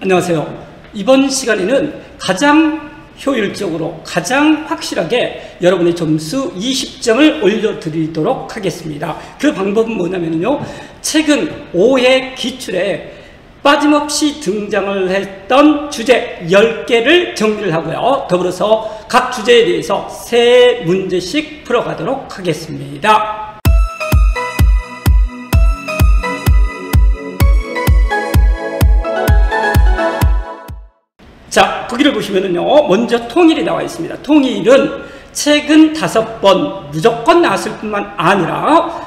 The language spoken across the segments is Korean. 안녕하세요. 이번 시간에는 가장 효율적으로 가장 확실하게 여러분의 점수 20점을 올려드리도록 하겠습니다. 그 방법은 뭐냐면요, 최근 5회 기출에 빠짐없이 등장을 했던 주제 10개를 정리를 하고요, 더불어서 각 주제에 대해서 3문제씩 풀어가도록 하겠습니다. 자, 거기를 보시면은요, 먼저 통일이 나와 있습니다. 통일은 최근 5번 무조건 나왔을 뿐만 아니라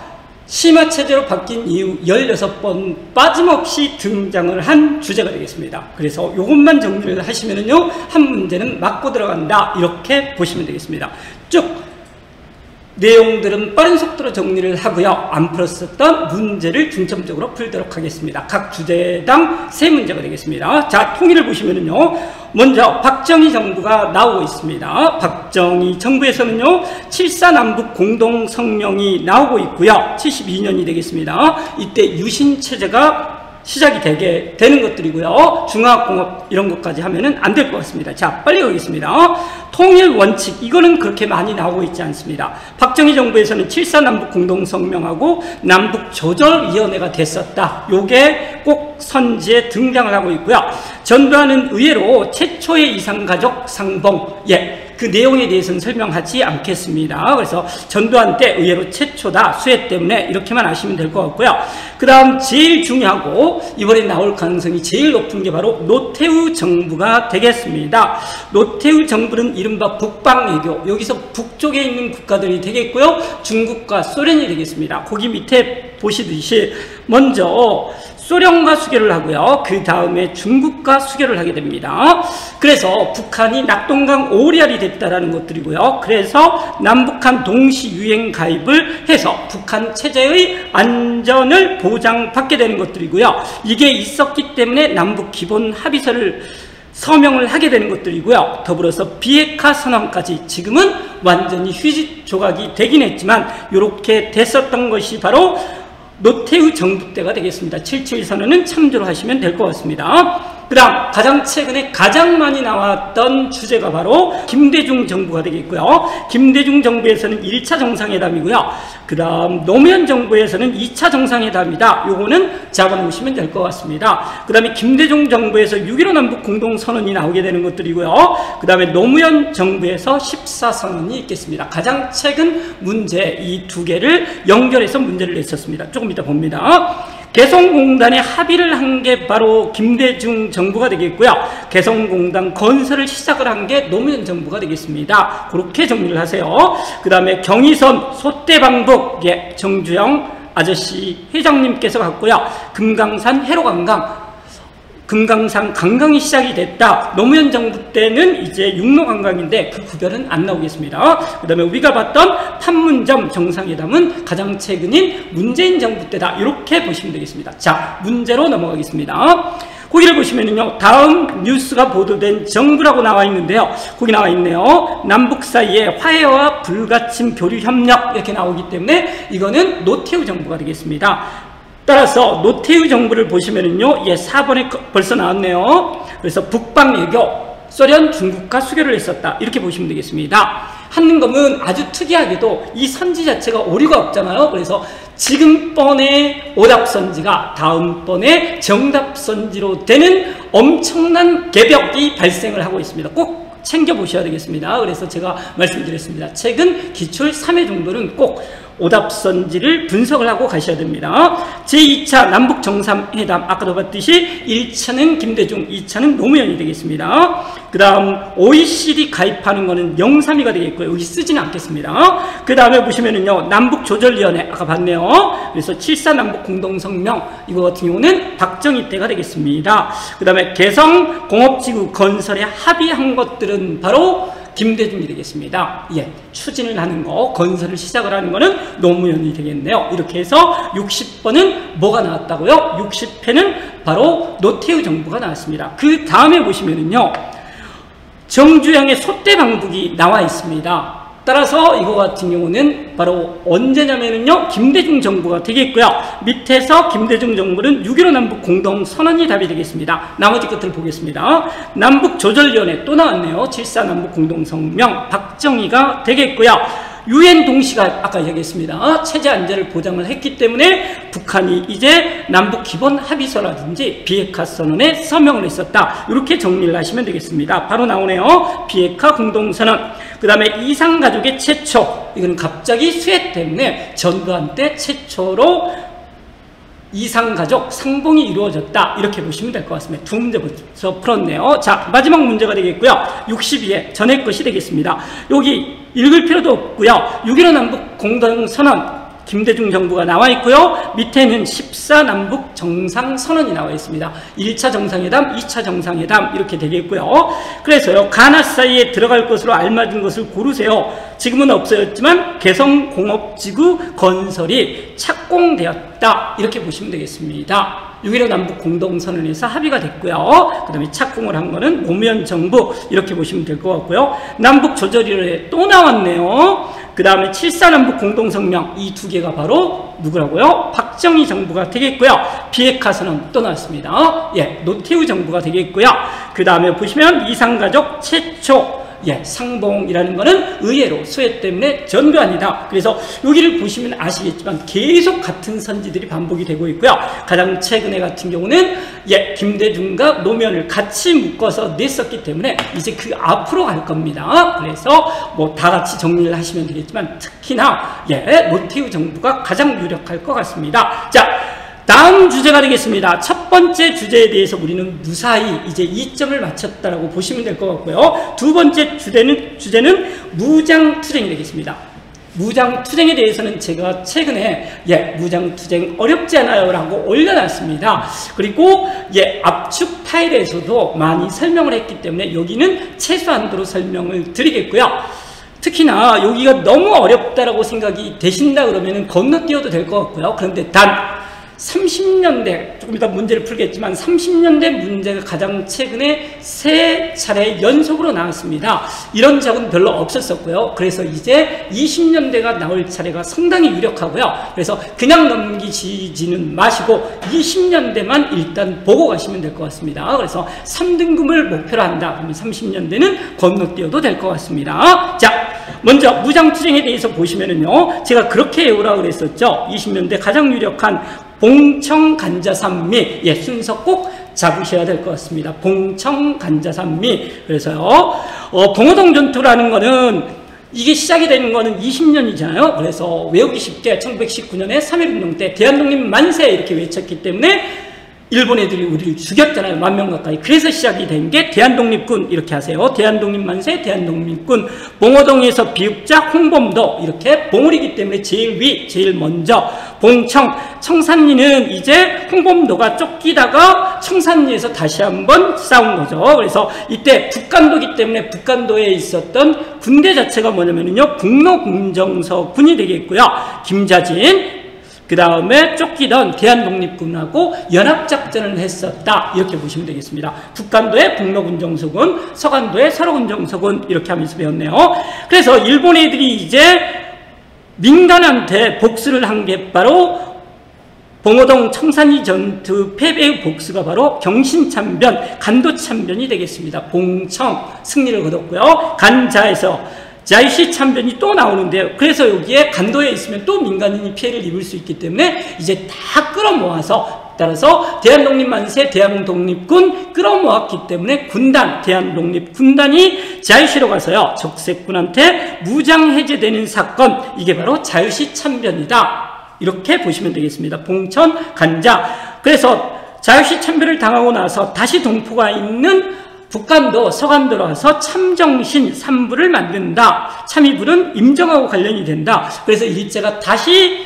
심화체제로 바뀐 이후 16번 빠짐없이 등장을 한 주제가 되겠습니다. 그래서 이것만 정리를 하시면은요, 한 문제는 맞고 들어간다, 이렇게 보시면 되겠습니다. 쭉 내용들은 빠른 속도로 정리를 하고요, 안 풀었었던 문제를 중점적으로 풀도록 하겠습니다. 각 주제당 3문제가 되겠습니다. 자, 통일을 보시면은요, 먼저 박정희 정부가 나오고 있습니다. 박정희 정부에서는요, 7.4 남북 공동성명이 나오고 있고요, 72년이 되겠습니다. 이때 유신체제가 시작이 되게 되는 것들이고요, 중화공업 이런 것까지 하면은 안 될 것 같습니다. 자, 빨리 가겠습니다. 통일 원칙, 이거는 그렇게 많이 나오고 있지 않습니다. 박정희 정부에서는 7.4 남북 공동성명하고 남북 조절위원회가 됐었다, 요게 꼭 선지에 등장을 하고 있고요. 전두환은 의외로 최초의 이상가족 상봉, 그 내용에 대해서는 설명하지 않겠습니다. 그래서 전두환 때 의외로 최초다, 수혜 때문에, 이렇게만 아시면 될 것 같고요. 그 다음 제일 중요하고 이번에 나올 가능성이 제일 높은 게 바로 노태우 정부가 되겠습니다. 노태우 정부는 이른바 북방외교, 여기서 북쪽에 있는 국가들이 되겠고요, 중국과 소련이 되겠습니다. 거기 밑에 보시듯이 먼저 소련과 수교를 하고요, 그 다음에 중국과 수교를 하게 됩니다. 그래서 북한이 낙동강 오리알이 됐다라는 것들이고요, 그래서 남북한 동시 유엔 가입을 해서 북한 체제의 안전을 보장받게 되는 것들이고요, 이게 있었기 때문에 남북 기본 합의서를 서명을 하게 되는 것들이고요, 더불어서 비핵화 선언까지, 지금은 완전히 휴지 조각이 되긴 했지만 이렇게 됐었던 것이 바로 노태우 정부 때가 되겠습니다. 7.7 선언은 참조로 하시면 될 것 같습니다. 그 다음 가장 최근에 가장 많이 나왔던 주제가 바로 김대중 정부가 되겠고요. 김대중 정부에서는 1차 정상회담이고요. 그 다음 노무현 정부에서는 2차 정상회담이다, 요거는 잡아놓으시면 될 것 같습니다. 그 다음에 김대중 정부에서 6.15 남북 공동선언이 나오게 되는 것들이고요. 그 다음에 노무현 정부에서 14선언이 있겠습니다. 가장 최근 문제 이 두 개를 연결해서 문제를 냈었습니다. 조금 이따 봅니다. 개성공단에 합의를 한 게 바로 김대중 정부가 되겠고요, 개성공단 건설을 시작을 한 게 노무현 정부가 되겠습니다. 그렇게 정리를 하세요. 그 다음에 경의선 소떼방북, 정주영 아저씨 회장님께서 갔고요, 금강산 해로관광, 금강산 관광이 시작이 됐다. 노무현 정부 때는 이제 육로 관광인데 그 구별은 안 나오겠습니다. 그 다음에 우리가 봤던 판문점 정상회담은 가장 최근인 문재인 정부 때다, 이렇게 보시면 되겠습니다. 자, 문제로 넘어가겠습니다. 거기를 보시면은요, 다음 뉴스가 보도된 정부라고 나와 있는데요, 거기 나와 있네요. 남북 사이의 화해와 불가침 교류 협력, 이렇게 나오기 때문에 이거는 노태우 정부가 되겠습니다. 따라서 노태우 정부를 보시면은요, 4번에 벌써 나왔네요. 그래서 북방외교, 소련, 중국과 수교를 했었다, 이렇게 보시면 되겠습니다. 한능검은 아주 특이하게도 이 선지 자체가 오류가 없잖아요. 그래서 지금번에 오답 선지가 다음번에 정답 선지로 되는 엄청난 개벽이 발생을 하고 있습니다. 꼭 챙겨보셔야 되겠습니다. 그래서 제가 말씀드렸습니다. 최근 기출 3회 정도는 꼭 오답선지를 분석을 하고 가셔야 됩니다. 제2차 남북정상회담, 아까도 봤듯이 1차는 김대중, 2차는 노무현이 되겠습니다. 그 다음 OECD 가입하는 거는 032가 되겠고요, 여기 쓰지는 않겠습니다. 그 다음에 보시면은요, 남북조절위원회, 아까 봤네요. 그래서 7.4 남북공동성명, 이거 같은 경우는 박정희 때가 되겠습니다. 그 다음에 개성공업지구 건설에 합의한 것들은 바로 김대중이 되겠습니다. 추진을 하는 거, 건설을 시작을 하는 거는 노무현이 되겠네요. 이렇게 해서 60번은 뭐가 나왔다고요? 60회는 바로 노태우 정부가 나왔습니다. 그 다음에 보시면은요, 정주영의 소떼방북이 나와 있습니다. 따라서 이거 같은 경우는 바로 언제냐면요, 김대중 정부가 되겠고요. 밑에서 김대중 정부는 6.15 남북 공동선언이 답이 되겠습니다. 나머지 것들 보겠습니다. 남북조절위원회 또 나왔네요. 7.4 남북 공동성명 박정희가 되겠고요. 유엔 동시가 아까 얘기했습니다. 체제 안전을 보장을 했기 때문에 북한이 이제 남북 기본 합의서라든지 비핵화 선언에 서명을 했었다. 이렇게 정리를 하시면 되겠습니다. 바로 나오네요. 비핵화 공동선언. 그 다음에 이상가족의 최초. 이거는 갑자기 수혜 때문에 전두환 때 최초로 이상가족 상봉이 이루어졌다. 이렇게 보시면 될 것 같습니다. 두 문제부터 풀었네요. 자, 마지막 문제가 되겠고요. 62회 전의 것이 되겠습니다. 여기 읽을 필요도 없고요. 6.15 남북 공동선언 김대중 정부가 나와 있고요. 밑에는 14 남북 정상선언이 나와 있습니다. 1차 정상회담, 2차 정상회담 이렇게 되겠고요. 그래서요, 가나 사이에 들어갈 것으로 알맞은 것을 고르세요. 지금은 없어졌지만 개성공업지구 건설이 착공되었다. 이렇게 보시면 되겠습니다. 6.15 남북 공동선언에서 합의가 됐고요. 그 다음에 착공을 한 거는 노무현 정부 이렇게 보시면 될 것 같고요. 남북 조절위원회 또 나왔네요. 그 다음에 7.4 남북 공동성명 이 두 개가 바로 누구라고요? 박정희 정부가 되겠고요. 비핵화 선언 또 나왔습니다. 예, 노태우 정부가 되겠고요. 그 다음에 보시면 이상가족 최초. 예, 상봉이라는 거는 의외로 수혜 때문에 전두환이다. 그래서 여기를 보시면 아시겠지만 계속 같은 선지들이 반복이 되고 있고요. 가장 최근에 같은 경우는 예, 김대중과 노무현을 같이 묶어서 냈었기 때문에 이제 그 앞으로 갈 겁니다. 그래서 뭐 다 같이 정리를 하시면 되겠지만 특히나 예, 노태우 정부가 가장 유력할 것 같습니다. 자, 다음 주제가 되겠습니다. 첫 번째 주제에 대해서 우리는 무사히 이제 2점을 맞췄다라고 보시면 될 것 같고요. 두 번째 주제는 무장투쟁이 되겠습니다. 무장투쟁에 대해서는 제가 최근에 예, 무장투쟁 어렵지 않아요 라고 올려놨습니다. 그리고 예, 압축 타일에서도 많이 설명을 했기 때문에 여기는 최소한도로 설명을 드리겠고요. 특히나 여기가 너무 어렵다라고 생각이 되신다 그러면 건너뛰어도 될 것 같고요. 그런데 단 30년대, 조금 이따 문제를 풀겠지만 30년대 문제가 가장 최근에 세 차례 연속으로 나왔습니다. 이런 적은 별로 없었었고요. 그래서 이제 20년대가 나올 차례가 상당히 유력하고요. 그래서 그냥 넘기시지는 마시고 20년대만 일단 보고 가시면 될 것 같습니다. 그래서 3등급을 목표로 한다. 그러면 30년대는 건너뛰어도 될 것 같습니다. 자, 먼저 무장투쟁에 대해서 보시면은요. 제가 그렇게 외우라고 그랬었죠. 20년대 가장 유력한 봉청간자산미, 예, 순서 꼭 잡으셔야 될 것 같습니다. 봉청간자산미. 그래서요, 봉오동 전투라는 거는 이게 시작이 되는 거는 20년이잖아요. 그래서 외우기 쉽게 1919년에 3.1운동 때 대한독립 만세 이렇게 외쳤기 때문에 일본 애들이 우리를 죽였잖아요. 10,000명 가까이. 그래서 시작이 된 게 대한독립군 이렇게 하세요. 대한독립만세, 대한독립군. 봉오동에서 비읍자 홍범도 이렇게 봉우리기 때문에 제일 위, 제일 먼저. 봉청, 청산리는 이제 홍범도가 쫓기다가 청산리에서 다시 한번 싸운 거죠. 그래서 이때 북간도기 때문에 북간도에 있었던 군대 자체가 뭐냐면요, 북로공정서 군이 되겠고요. 김좌진. 그 다음에 쫓기던 대한독립군하고 연합작전을 했었다. 이렇게 보시면 되겠습니다. 북간도의 북로군정서군, 서간도의 서로군정서군 이렇게 하면서 배웠네요. 그래서 일본 애들이 이제 민간한테 복수를 한 게 바로 봉오동 청산리 전투 패배의 복수가 바로 경신참변, 간도참변이 되겠습니다. 봉청 승리를 거뒀고요. 간자에서 자이시 참변이 또 나오는데요. 그래서 여기에 간도에 있으면 또 민간인이 피해를 입을 수 있기 때문에 이제 다 끌어모아서, 따라서 대한독립만세, 대한독립군 끌어모았기 때문에 군단, 대한독립군단이 자유시로 가서요, 적색군한테 무장해제되는 사건, 이게 바로 자유시 참변이다. 이렇게 보시면 되겠습니다. 봉천, 간자. 그래서 자유시 참변을 당하고 나서 다시 동포가 있는 북간도, 서간도로 가서 참정신 3부를 만든다. 참이부는 임정하고 관련이 된다. 그래서 일제가 다시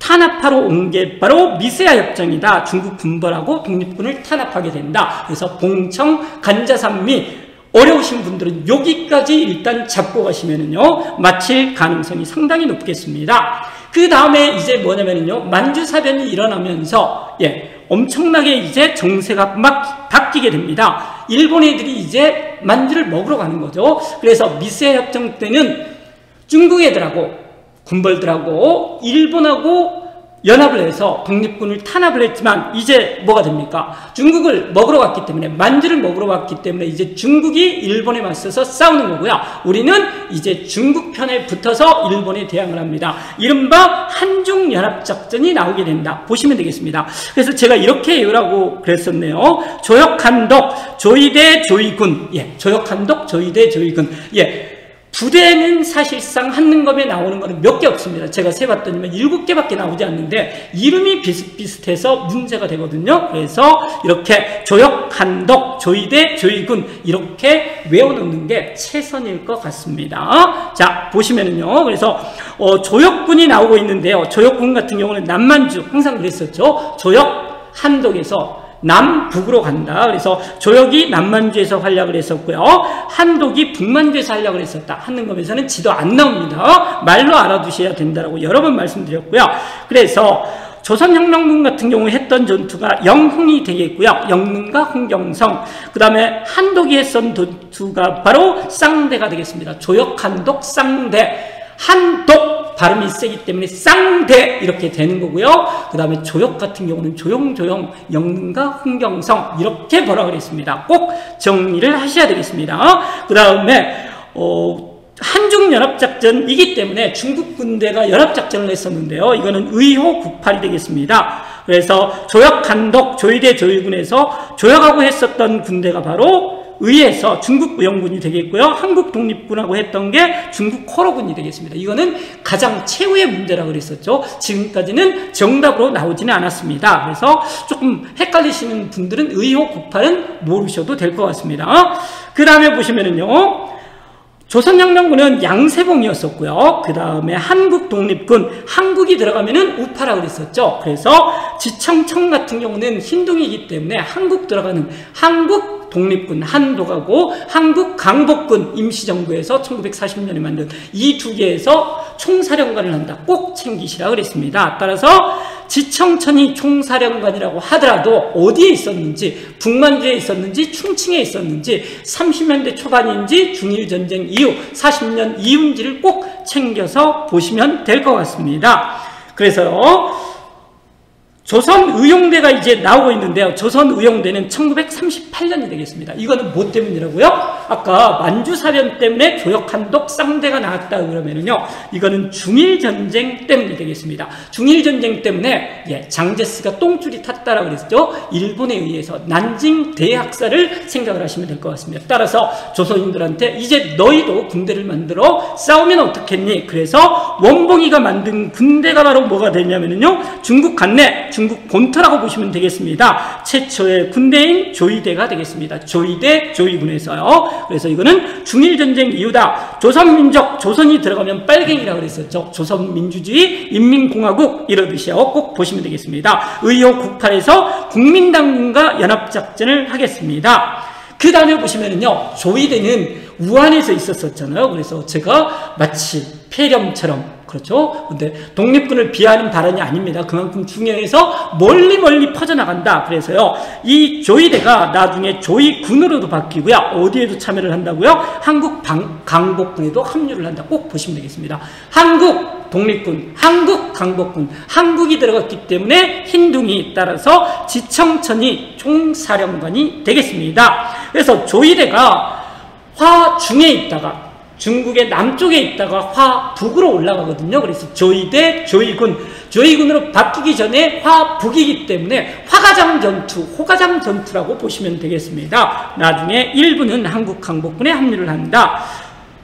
탄압하러 온 게 바로 미세아 협정이다. 중국 군벌하고 독립군을 탄압하게 된다. 그래서 봉청, 간자산미. 어려우신 분들은 여기까지 일단 잡고 가시면은요, 마칠 가능성이 상당히 높겠습니다. 그 다음에 이제 뭐냐면은요, 만주사변이 일어나면서, 예, 엄청나게 이제 정세가 막 바뀌게 됩니다. 일본 애들이 이제 만주를 먹으러 가는 거죠. 그래서 미세협정 때는 중국 애들하고 군벌들하고 일본하고 연합을 해서 독립군을 탄압을 했지만 이제 뭐가 됩니까? 중국을 먹으러 왔기 때문에, 만주를 먹으러 왔기 때문에 이제 중국이 일본에 맞서서 싸우는 거고요. 우리는 이제 중국 편에 붙어서 일본에 대항을 합니다. 이른바 한중연합작전이 나오게 된다. 보시면 되겠습니다. 그래서 제가 이렇게 요라고 그랬었네요. 조역한덕, 조이대, 조이군. 예, 조역한덕, 조이대, 조이군. 예. 부대는 사실상 한능검에 나오는 거는 몇 개 없습니다. 제가 세봤더니만 7개밖에 나오지 않는데 이름이 비슷비슷해서 문제가 되거든요. 그래서 이렇게 조역, 한덕, 조이대, 조이군 이렇게 외워놓는 게 최선일 것 같습니다. 자, 보시면은요. 그래서 조역군이 나오고 있는데요. 조역군 같은 경우는 남만주, 항상 그랬었죠. 조역, 한덕에서 남북으로 간다. 그래서 조역이 남만주에서 활약을 했었고요. 한독이 북만주에서 활약을 했었다. 한능검에서는 지도 안 나옵니다. 말로 알아두셔야 된다라고 여러 번 말씀드렸고요. 그래서 조선혁명군 같은 경우 했던 전투가 영흥이 되겠고요. 영릉과 홍경성. 그 다음에 한독이 했던 전투가 바로 쌍대가 되겠습니다. 조역, 한독, 쌍대. 한독 발음이 세기 때문에 쌍대 이렇게 되는 거고요. 그 다음에 조역 같은 경우는 조용조용, 영릉과 홍경성 이렇게 번역을 했습니다. 꼭 정리를 하셔야 되겠습니다. 그 다음에 한중연합작전이기 때문에 중국 군대가 연합작전을 했었는데요. 이거는 의호 98이 되겠습니다. 그래서 조역, 한독, 조이대, 조이군에서 조역하고 했었던 군대가 바로 의해서 중국 의용군이 되겠고요. 한국 독립군하고 했던 게 중국 코로군이 되겠습니다. 이거는 가장 최후의 문제라고 그랬었죠. 지금까지는 정답으로 나오지는 않았습니다. 그래서 조금 헷갈리시는 분들은 의호 98은 모르셔도 될 것 같습니다. 그 다음에 보시면은요. 조선혁명군은 양세봉이었었고요. 그 다음에 한국독립군, 한국이 들어가면은 우파라고 그랬었죠. 그래서 지청천 같은 경우는 흰둥이기 때문에 한국 들어가는 한국 독립군 한독하고 한국 강복군 임시정부에서 1940년에 만든 이 두 개에서 총사령관을 한다. 꼭 챙기시라 그랬습니다. 따라서 지청천이 총사령관이라고 하더라도 어디에 있었는지, 북만주에 있었는지, 충칭에 있었는지, 30년대 초반인지, 중일전쟁 이후 40년 이후인지를 꼭 챙겨서 보시면 될 것 같습니다. 그래서요. 조선의용대가 이제 나오고 있는데요. 조선의용대는 1938년이 되겠습니다. 이거는 뭐 때문이라고요? 아까 만주사변 때문에 조역한독 쌍대가 나왔다 그러면은요. 이거는 중일전쟁 때문이 되겠습니다. 중일전쟁 때문에 예, 장제스가 똥줄이 탔다라고 그랬죠. 일본에 의해서 난징 대학살을 생각을 하시면 될 것 같습니다. 따라서 조선인들한테 이제 너희도 군대를 만들어 싸우면 어떻겠니? 그래서 원봉이가 만든 군대가 바로 뭐가 되냐면은요. 중국 간내 중국 본토라고 보시면 되겠습니다. 최초의 군대인 조이대가 되겠습니다. 조이대, 조이군에서요. 그래서 이거는 중일전쟁 이유다. 조선민족, 조선이 들어가면 빨갱이라고 그랬었죠. 조선민주주의, 인민공화국 이러듯이요. 꼭 보시면 되겠습니다. 의호 98에서 국민당군과 연합작전을 하겠습니다. 그 다음에 보시면은요. 조이대는 우한에서 있었었잖아요. 그래서 제가 마치 폐렴처럼 그렇죠. 근데 독립군을 비하하는 발언이 아닙니다. 그만큼 중요해서 멀리 퍼져나간다. 그래서요. 이 조이대가 나중에 조이군으로도 바뀌고요. 어디에도 참여를 한다고요? 한국 강복군에도 합류를 한다. 꼭 보시면 되겠습니다. 한국 독립군, 한국 강복군, 한국이 들어갔기 때문에 흰둥이 따라서 지청천이 총사령관이 되겠습니다. 그래서 조이대가 화중에 있다가 중국의 남쪽에 있다가 화북으로 올라가거든요. 그래서 조이대, 조이군, 조이군으로 바뀌기 전에 화북이기 때문에 화가장 전투, 호가장 전투라고 보시면 되겠습니다. 나중에 일부는 한국 강복군에 합류를 한다.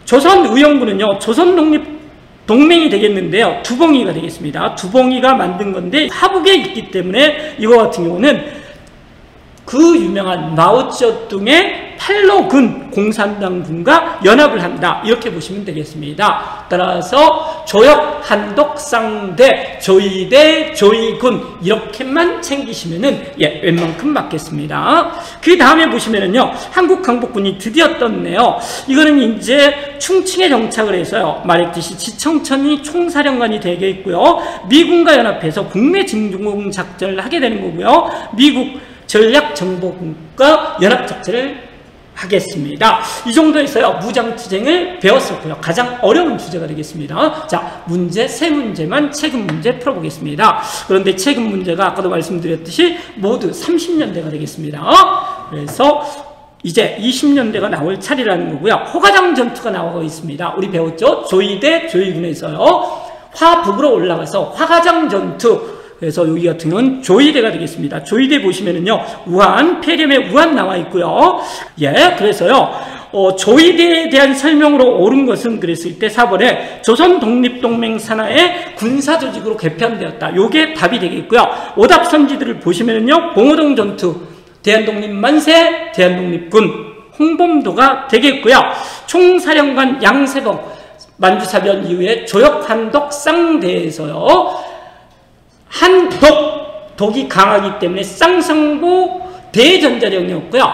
조선의용군은요. 조선독립 동맹이 되겠는데요. 두봉이가 되겠습니다. 두봉이가 만든 건데 하북에 있기 때문에 이거 같은 경우는 그 유명한 마오쩌둥의 팔로군 공산당군과 연합을 한다. 이렇게 보시면 되겠습니다. 따라서 조역, 한독, 쌍대, 조이대, 조이군 이렇게만 챙기시면은 예, 웬만큼 맞겠습니다. 그 다음에 보시면은요. 한국 강복군이 드디어 떴네요. 이거는 이제 충칭에 정착을 해서요. 말했듯이 지청천이 총사령관이 되게 있고요. 미군과 연합해서 북미 진공 작전을 하게 되는 거고요. 미국 전략정보국과 연합작전을 하겠습니다. 이 정도에서요, 무장투쟁을 배웠었고요. 가장 어려운 주제가 되겠습니다. 자, 문제 세 문제만 체급 문제 풀어보겠습니다. 그런데 체급 문제가 아까도 말씀드렸듯이 모두 30년대가 되겠습니다. 그래서 이제 20년대가 나올 차례라는 거고요. 호가장 전투가 나오고 있습니다. 우리 배웠죠? 조이대 조이군에서요, 화북으로 올라가서 화가장 전투. 그래서 여기 같은 경우는 조이대가 되겠습니다. 조이대 보시면은요, 우한, 폐렴의 우한 나와 있고요. 예, 그래서요, 조이대에 대한 설명으로 옳은 것은 그랬을 때 4번에 조선 독립동맹 산하의 군사조직으로 개편되었다. 요게 답이 되겠고요. 오답 선지들을 보시면은요, 봉오동 전투, 대한독립 만세, 대한독립군, 홍범도가 되겠고요. 총사령관 양세봉, 만주사변 이후에 조역한독 쌍대에서요, 한독, 독이 강하기 때문에 쌍성보 대전자령이었고요.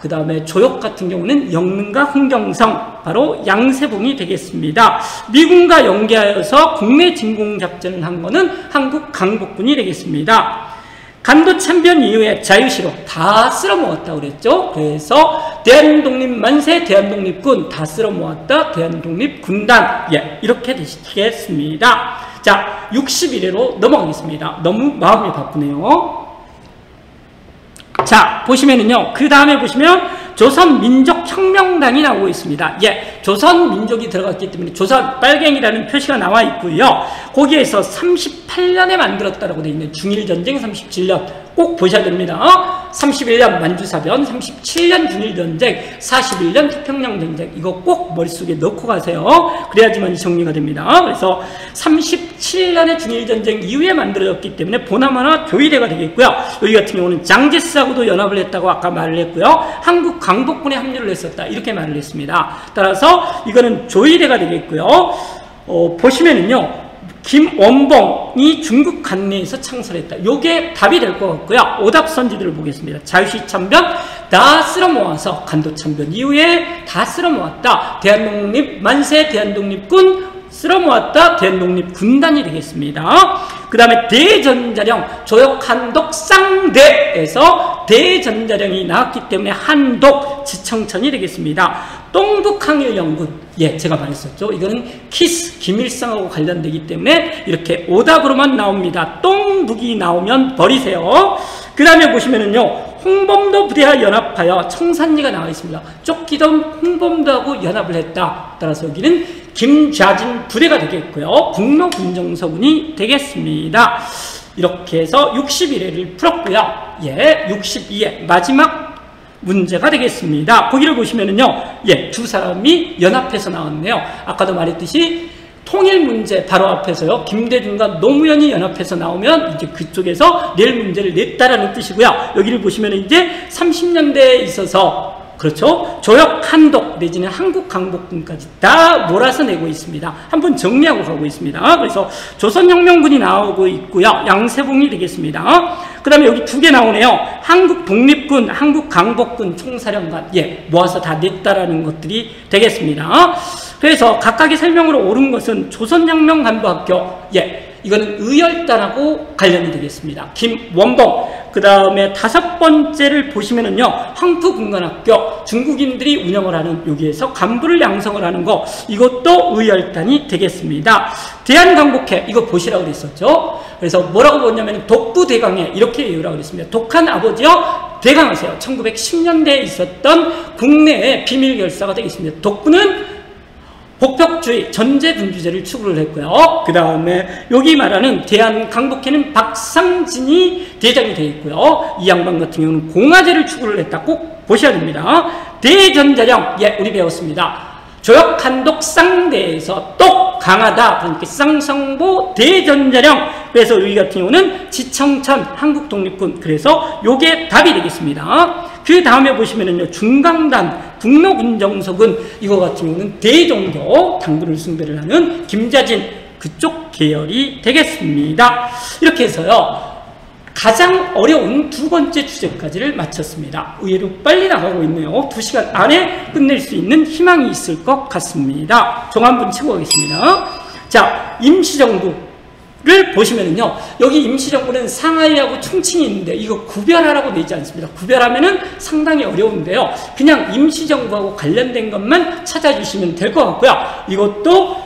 그 다음에 조역 같은 경우는 영릉과 홍경성, 바로 양세봉이 되겠습니다. 미군과 연계하여서 국내 진공작전을 한 거는 한국 강복군이 되겠습니다. 간도 참변 이후에 자유시로 다 쓸어모았다고 그랬죠. 그래서 대한독립 만세, 대한독립군 다 쓸어모았다, 대한독립군단. 예, 이렇게 되시겠습니다. 자, 61회로 넘어가겠습니다. 너무 마음이 바쁘네요. 자, 보시면은요, 그 다음에 보시면 조선민족혁명당이 나오고 있습니다. 예, 조선민족이 들어갔기 때문에 조선 빨갱이라는 표시가 나와 있고요. 거기에서 38년에 만들었다라고 되어 있는 중일전쟁 37년 꼭 보셔야 됩니다. 31년 만주사변, 37년 중일전쟁, 41년 태평양전쟁, 이거 꼭 머릿속에 넣고 가세요. 그래야지만 정리가 됩니다. 그래서 37년의 중일전쟁 이후에 만들어졌기 때문에 보나마나 조이대가 되겠고요. 여기 같은 경우는 장제스하고도 연합을 했다고 아까 말을 했고요. 한국 강복군에 합류를 했었다, 이렇게 말을 했습니다. 따라서 이거는 조이대가 되겠고요. 보시면은요, 김원봉이 중국 간내에서 창설했다. 요게 답이 될 것 같고요. 오답 선지들을 보겠습니다. 자유시 참변 다 쓸어모아서, 간도 참변 이후에 다 쓸어모았다. 대한독립 만세, 대한독립군 쓸어모았다, 대한독립군단이 되겠습니다. 그 다음에 대전자령, 조역한독 쌍대에서 대전자령이 나왔기 때문에 한독, 지청천이 되겠습니다. 동북항일연군, 예, 제가 말했었죠. 이거는 키스, 김일성하고 관련되기 때문에 이렇게 오답으로만 나옵니다. 똥북이 나오면 버리세요. 그 다음에 보시면은요, 홍범도 부대와 연합하여 청산리가 나와 있습니다. 쫓기던 홍범도하고 연합을 했다. 따라서 여기는 김좌진 부대가 되겠고요. 북로군정서군이 되겠습니다. 이렇게 해서 61회를 풀었고요. 예, 62회 마지막 문제가 되겠습니다. 거기를 보시면은요, 예, 두 사람이 연합해서 나왔네요. 아까도 말했듯이 통일 문제 바로 앞에서요, 김대중과 노무현이 연합해서 나오면 이제 그쪽에서 낼 문제를 냈다라는 뜻이고요. 여기를 보시면 이제 30년대에 있어서, 그렇죠, 조역 한독 내지는 한국 강복군까지 다 몰아서 내고 있습니다. 한번 정리하고 가고 있습니다. 그래서 조선혁명군이 나오고 있고요. 양세봉이 되겠습니다. 그 다음에 여기 두 개 나오네요. 한국 독립군, 한국 강복군 총사령관, 예, 모아서 다 냈다라는 것들이 되겠습니다. 그래서 각각의 설명으로 옳은 것은 조선혁명간부학교, 예, 이거는 의열단하고 관련이 되겠습니다. 김원봉. 그 다음에 다섯 번째를 보시면은요, 황푸군관학교, 중국인들이 운영을 하는, 여기에서 간부를 양성을 하는 거, 이것도 의열단이 되겠습니다. 대한강복회, 이거 보시라고 그랬었죠. 그래서 뭐라고 보냐면 독부대강해, 이렇게 외우라고 그랬습니다. 독한 아버지여 대강하세요. 1910년대에 있었던 국내의 비밀결사가 되겠습니다. 독부는 복벽주의, 전제분주제를 추구를 했고요. 그 다음에 여기 말하는 대한강복회는 박상진이 대장이 되어 있고요. 이 양반 같은 경우는 공화제를 추구를 했다. 꼭 보셔야 됩니다. 대전자령, 예, 우리 배웠습니다. 조역한독 쌍대에서 똑 강하다, 그러니까 쌍성보 대전자령. 그래서 여기 같은 경우는 지청천 한국독립군, 그래서 요게 답이 되겠습니다. 그 다음에 보시면은요, 중강단, 북로군정서군, 이거 같은 경우는 대종교 당군을 숭배를 하는 김좌진 그쪽 계열이 되겠습니다. 이렇게 해서요, 가장 어려운 두 번째 주제까지를 마쳤습니다. 의외로 빨리 나가고 있네요. 2시간 안에 끝낼 수 있는 희망이 있을 것 같습니다. 종 한번 치고 가겠습니다. 자, 임시정부 를 보시면은요, 여기 임시정부는 상하이하고 충칭이 있는데 이거 구별하라고 되어 있지 않습니다. 구별하면은 상당히 어려운데요. 그냥 임시정부하고 관련된 것만 찾아주시면 될 것 같고요. 이것도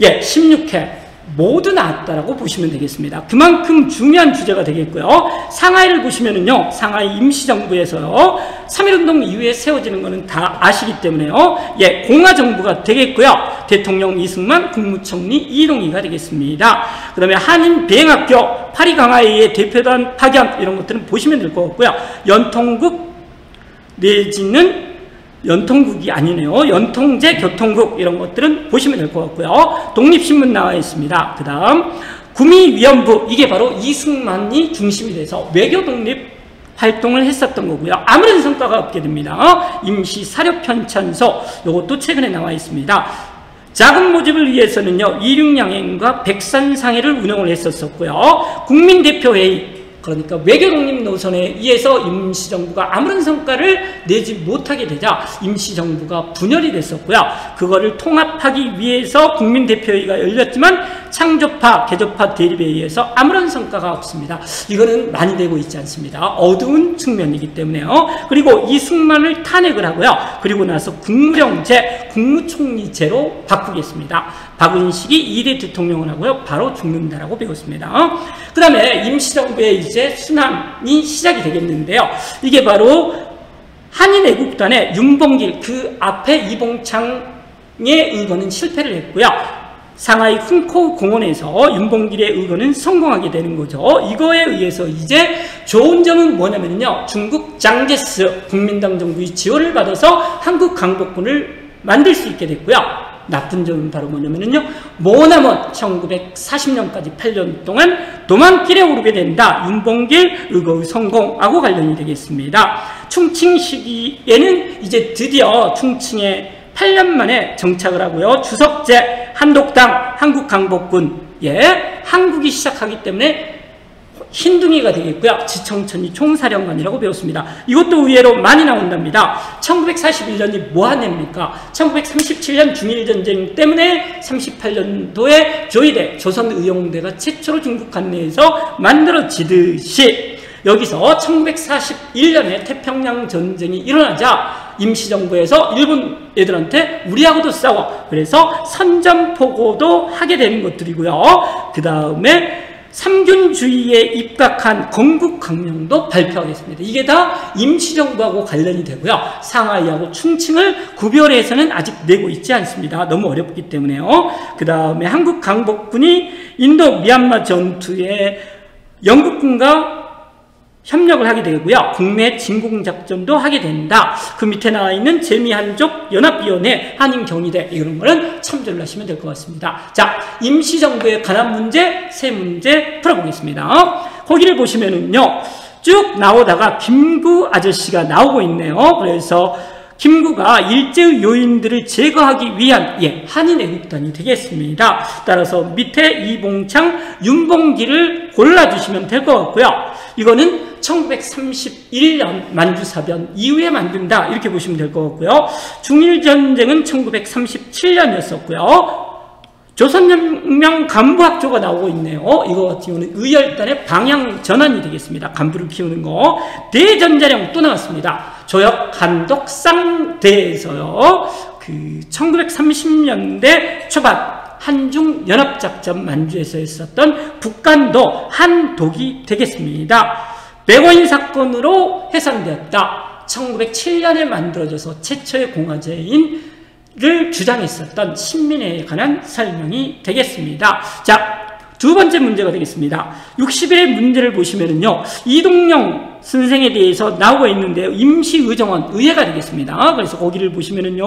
예, 16회 모두 나왔다라고 보시면 되겠습니다. 그만큼 중요한 주제가 되겠고요. 상하이를 보시면은요, 상하이 임시정부에서요, 3.1운동 이후에 세워지는 거는 다 아시기 때문에요. 예, 공화정부가 되겠고요. 대통령 이승만, 국무총리 이동희가 되겠습니다. 그 다음에 한인비행학교, 파리 강화회의 대표단 파견, 이런 것들은 보시면 될 것 같고요. 연통국 내지는 연통국이 아니네요. 연통제, 교통국 이런 것들은 보시면 될 것 같고요. 독립신문 나와 있습니다. 그 다음 구미위원부, 이게 바로 이승만이 중심이 돼서 외교독립 활동을 했었던 거고요. 아무런 성과가 없게 됩니다. 임시사료편찬소, 이것도 최근에 나와 있습니다. 자금 모집을 위해서는요, 이륙양행과 백산상해를 운영을 했었고요. 국민대표회의, 그러니까 외교독립 노선에 의해서 임시정부가 아무런 성과를 내지 못하게 되자 임시정부가 분열이 됐었고요. 그거를 통합하기 위해서 국민대표회의가 열렸지만 창조파, 개조파 대립에 의해서 아무런 성과가 없습니다. 이거는 많이 되고 있지 않습니다. 어두운 측면이기 때문에요. 그리고 이승만을 탄핵을 하고요. 그리고 나서 국무령제, 국무총리제로 바꾸겠습니다. 박은식이 2대 대통령을 하고요. 바로 죽는다라고 배웠습니다. 그 다음에 임시정부의 이제 순환이 시작이 되겠는데요. 이게 바로 한인애국단의 윤봉길, 그 앞에 이봉창의 의거는 실패를 했고요. 상하이 훈코우 공원에서 윤봉길의 의거는 성공하게 되는 거죠. 이거에 의해서 이제 좋은 점은 뭐냐면요, 중국 장제스 국민당 정부의 지원을 받아서 한국 강복군을 만들 수 있게 됐고요. 나쁜 점은 바로 뭐냐면요, 모나먼 1940년까지 8년 동안 도망길에 오르게 된다. 윤봉길 의거의 성공하고 관련이 되겠습니다. 충칭 시기에는 이제 드디어 충칭에 8년 만에 정착을 하고요. 주석제, 한독당, 한국강복군, 예, 한국이 시작하기 때문에 흰둥이가 되겠고요. 지청천이 총사령관이라고 배웠습니다. 이것도 의외로 많이 나온답니다. 1941년이 뭐한 해입니까? 1937년 중일전쟁 때문에 38년도에 조이대, 조선의용대가 최초로 중국 관내에서 만들어지듯이 여기서 1941년에 태평양 전쟁이 일어나자 임시정부에서 일본 애들한테 우리하고도 싸워, 그래서 선전포고도 하게 되는 것들이고요. 그 다음에 삼균주의에 입각한 건국강령도 발표하겠습니다. 이게 다 임시정부하고 관련이 되고요. 상하이하고 충칭을 구별해서는 아직 내고 있지 않습니다. 너무 어렵기 때문에요. 그 다음에 한국 강복군이 인도 미얀마 전투에 영국군과 협력을 하게 되고요. 국내 진공작전도 하게 된다. 그 밑에 나와 있는 재미한족 연합위원회, 한인경희대 이런 거는 참조를 하시면 될 것 같습니다. 자, 임시정부에 관한 문제 세 문제 풀어보겠습니다. 거기를 보시면은요, 쭉 나오다가 김구 아저씨가 나오고 있네요. 그래서 김구가 일제의 요인들을 제거하기 위한, 예, 한인애국단이 되겠습니다. 따라서 밑에 이봉창, 윤봉길을 골라주시면 될 것 같고요. 이거는 1931년 만주사변 이후에 만든다, 이렇게 보시면 될 것 같고요. 중일전쟁은 1937년이었었고요. 조선혁명 간부학조가 나오고 있네요. 이거 같은 경우는 의열단의 방향 전환이 되겠습니다. 간부를 키우는 거. 대전자령 또 나왔습니다. 조역 한독 쌍대에서요, 그 1930년대 초반 한중연합작전 만주에서 있었던 북간도 한독이 되겠습니다. 백오인 사건으로 해산되었다. 1907년에 만들어져서 최초의 공화제인 를 주장했었던 신민회에 관한 설명이 되겠습니다. 자, 두 번째 문제가 되겠습니다. 60회의 문제를 보시면은요, 이동녕 선생에 대해서 나오고 있는데요, 임시의정원, 의회가 되겠습니다. 그래서 거기를 보시면은요,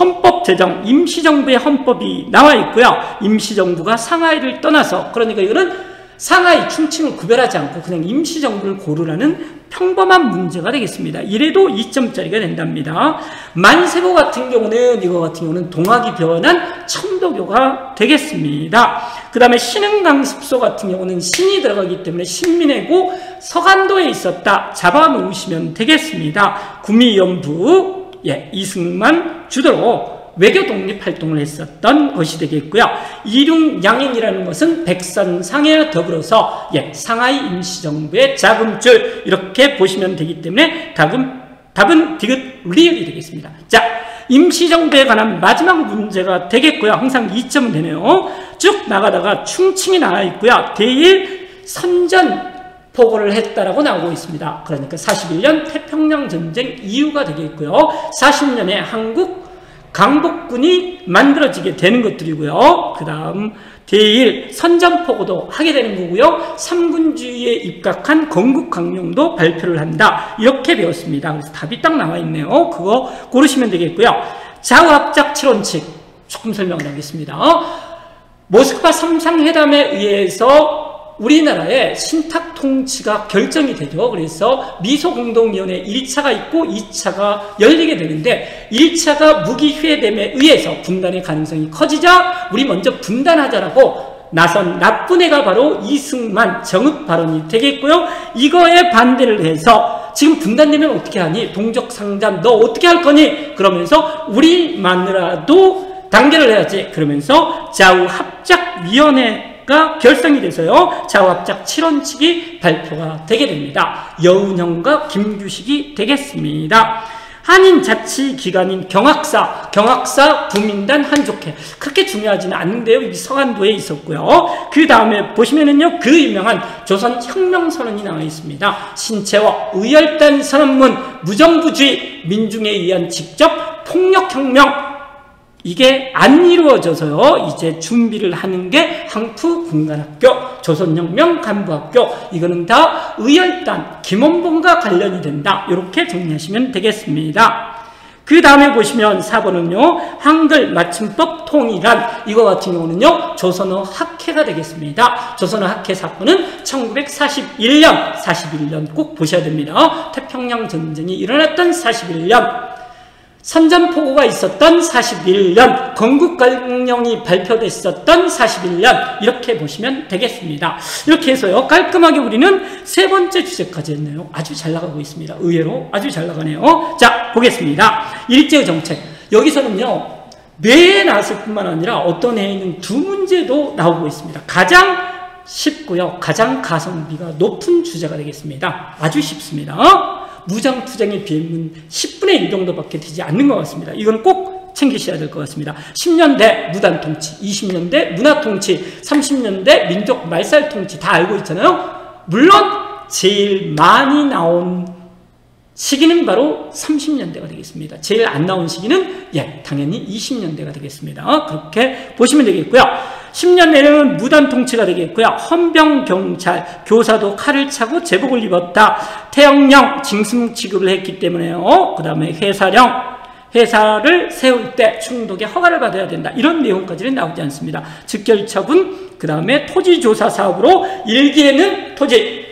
헌법 제정, 임시정부의 헌법이 나와 있고요. 임시정부가 상하이를 떠나서, 그러니까 이거는 상하이, 충칭을 구별하지 않고 그냥 임시정부를 고르라는 평범한 문제가 되겠습니다. 이래도 2점짜리가 된답니다. 만세보 같은 경우는, 이거 같은 경우는 동학이 변한 천도교가 되겠습니다. 그 다음에 신흥강습소 같은 경우는 신이 들어가기 때문에 신민회고 서간도에 있었다, 잡아놓으시면 되겠습니다. 구미연부, 예, 이승만 주도로 외교 독립 활동을 했었던 것이 되겠고요. 이륜양행이라는 것은 백선상해와 더불어서 상하이 임시정부의 자금줄 이렇게 보시면 되기 때문에 답은 디귿 리을이 되겠습니다. 자, 임시정부에 관한 마지막 문제가 되겠고요. 항상 2점은 되네요. 쭉 나가다가 충칭이 나와 있고요. 대일 선전 포고를 했다라고 나오고 있습니다. 그러니까 41년 태평양 전쟁 이후가 되겠고요. 40년에 한국 강복군이 만들어지게 되는 것들이고요. 그 다음 대일 선전포고도 하게 되는 거고요. 삼군주의에 입각한 건국강령도 발표를 한다. 이렇게 배웠습니다. 그래서 답이 딱 나와 있네요. 그거 고르시면 되겠고요. 좌우합작 7원칙 조금 설명드리겠습니다. 모스크바 3상회담에 의해서 우리나라의 신탁통치가 결정이 되죠. 그래서 미소공동위원회 1차가 있고 2차가 열리게 되는데 1차가 무기휘회됨에 의해서 분단의 가능성이 커지자 우리 먼저 분단하자라고 나선 나쁜 애가 바로 이승만 정읍 발언이 되겠고요. 이거에 반대를 해서 지금 분단되면 어떻게 하니? 동적상잔 너 어떻게 할 거니? 그러면서 우리만이라도 단결을 해야지. 그러면서 좌우합작위원회 가 결성이 돼서요. 좌우합작 7원칙이 발표가 되게 됩니다. 여운형과 김규식이 되겠습니다. 한인자치기관인 경학사, 구민단, 한족회 그렇게 중요하지는 않은데요. 이 서안도에 있었고요. 그 다음에 보시면은요, 그 유명한 조선혁명선언이 나와 있습니다. 신채호, 의열단 선언문, 무정부주의, 민중에 의한 직접 폭력혁명 이게 안 이루어져서요. 이제 준비를 하는 게 항프군관학교, 조선혁명간부학교 이거는 다 의열단, 김원봉과 관련이 된다. 이렇게 정리하시면 되겠습니다. 그 다음에 보시면 4번은요. 한글 맞춤법 통일안 이거 같은 경우는요. 조선어 학회가 되겠습니다. 조선어 학회 사건은 1941년 꼭 보셔야 됩니다. 태평양 전쟁이 일어났던 41년. 선전포고가 있었던 41년, 건국강령이 발표됐었던 41년 이렇게 보시면 되겠습니다. 이렇게 해서요. 깔끔하게 우리는 세 번째 주제까지 했네요. 아주 잘 나가고 있습니다. 의외로 아주 잘 나가네요. 자, 보겠습니다. 일제의 정책. 여기서는요. 뇌에 나왔을 뿐만 아니라 어떤 해에는 두 문제도 나오고 있습니다. 가장 쉽고요. 가장 가성비가 높은 주제가 되겠습니다. 아주 쉽습니다. 무장투쟁에 비하면 10분의 1 정도밖에 되지 않는 것 같습니다. 이건 꼭 챙기셔야 될 것 같습니다. 10년대 무단통치, 20년대 문화통치, 30년대 민족 말살통치 다 알고 있잖아요. 물론 제일 많이 나온 시기는 바로 30년대가 되겠습니다. 제일 안 나온 시기는 당연히 20년대가 되겠습니다. 그렇게 보시면 되겠고요. 10년 내로는 무단통치가 되겠고요. 헌병경찰, 교사도 칼을 차고 제복을 입었다. 태형령, 징승 취급을 했기 때문에요. 그 다음에 회사령, 회사를 세울 때 충독의 허가를 받아야 된다. 이런 내용까지는 나오지 않습니다. 즉결처분, 그 다음에 토지조사 사업으로 1기에는 토지,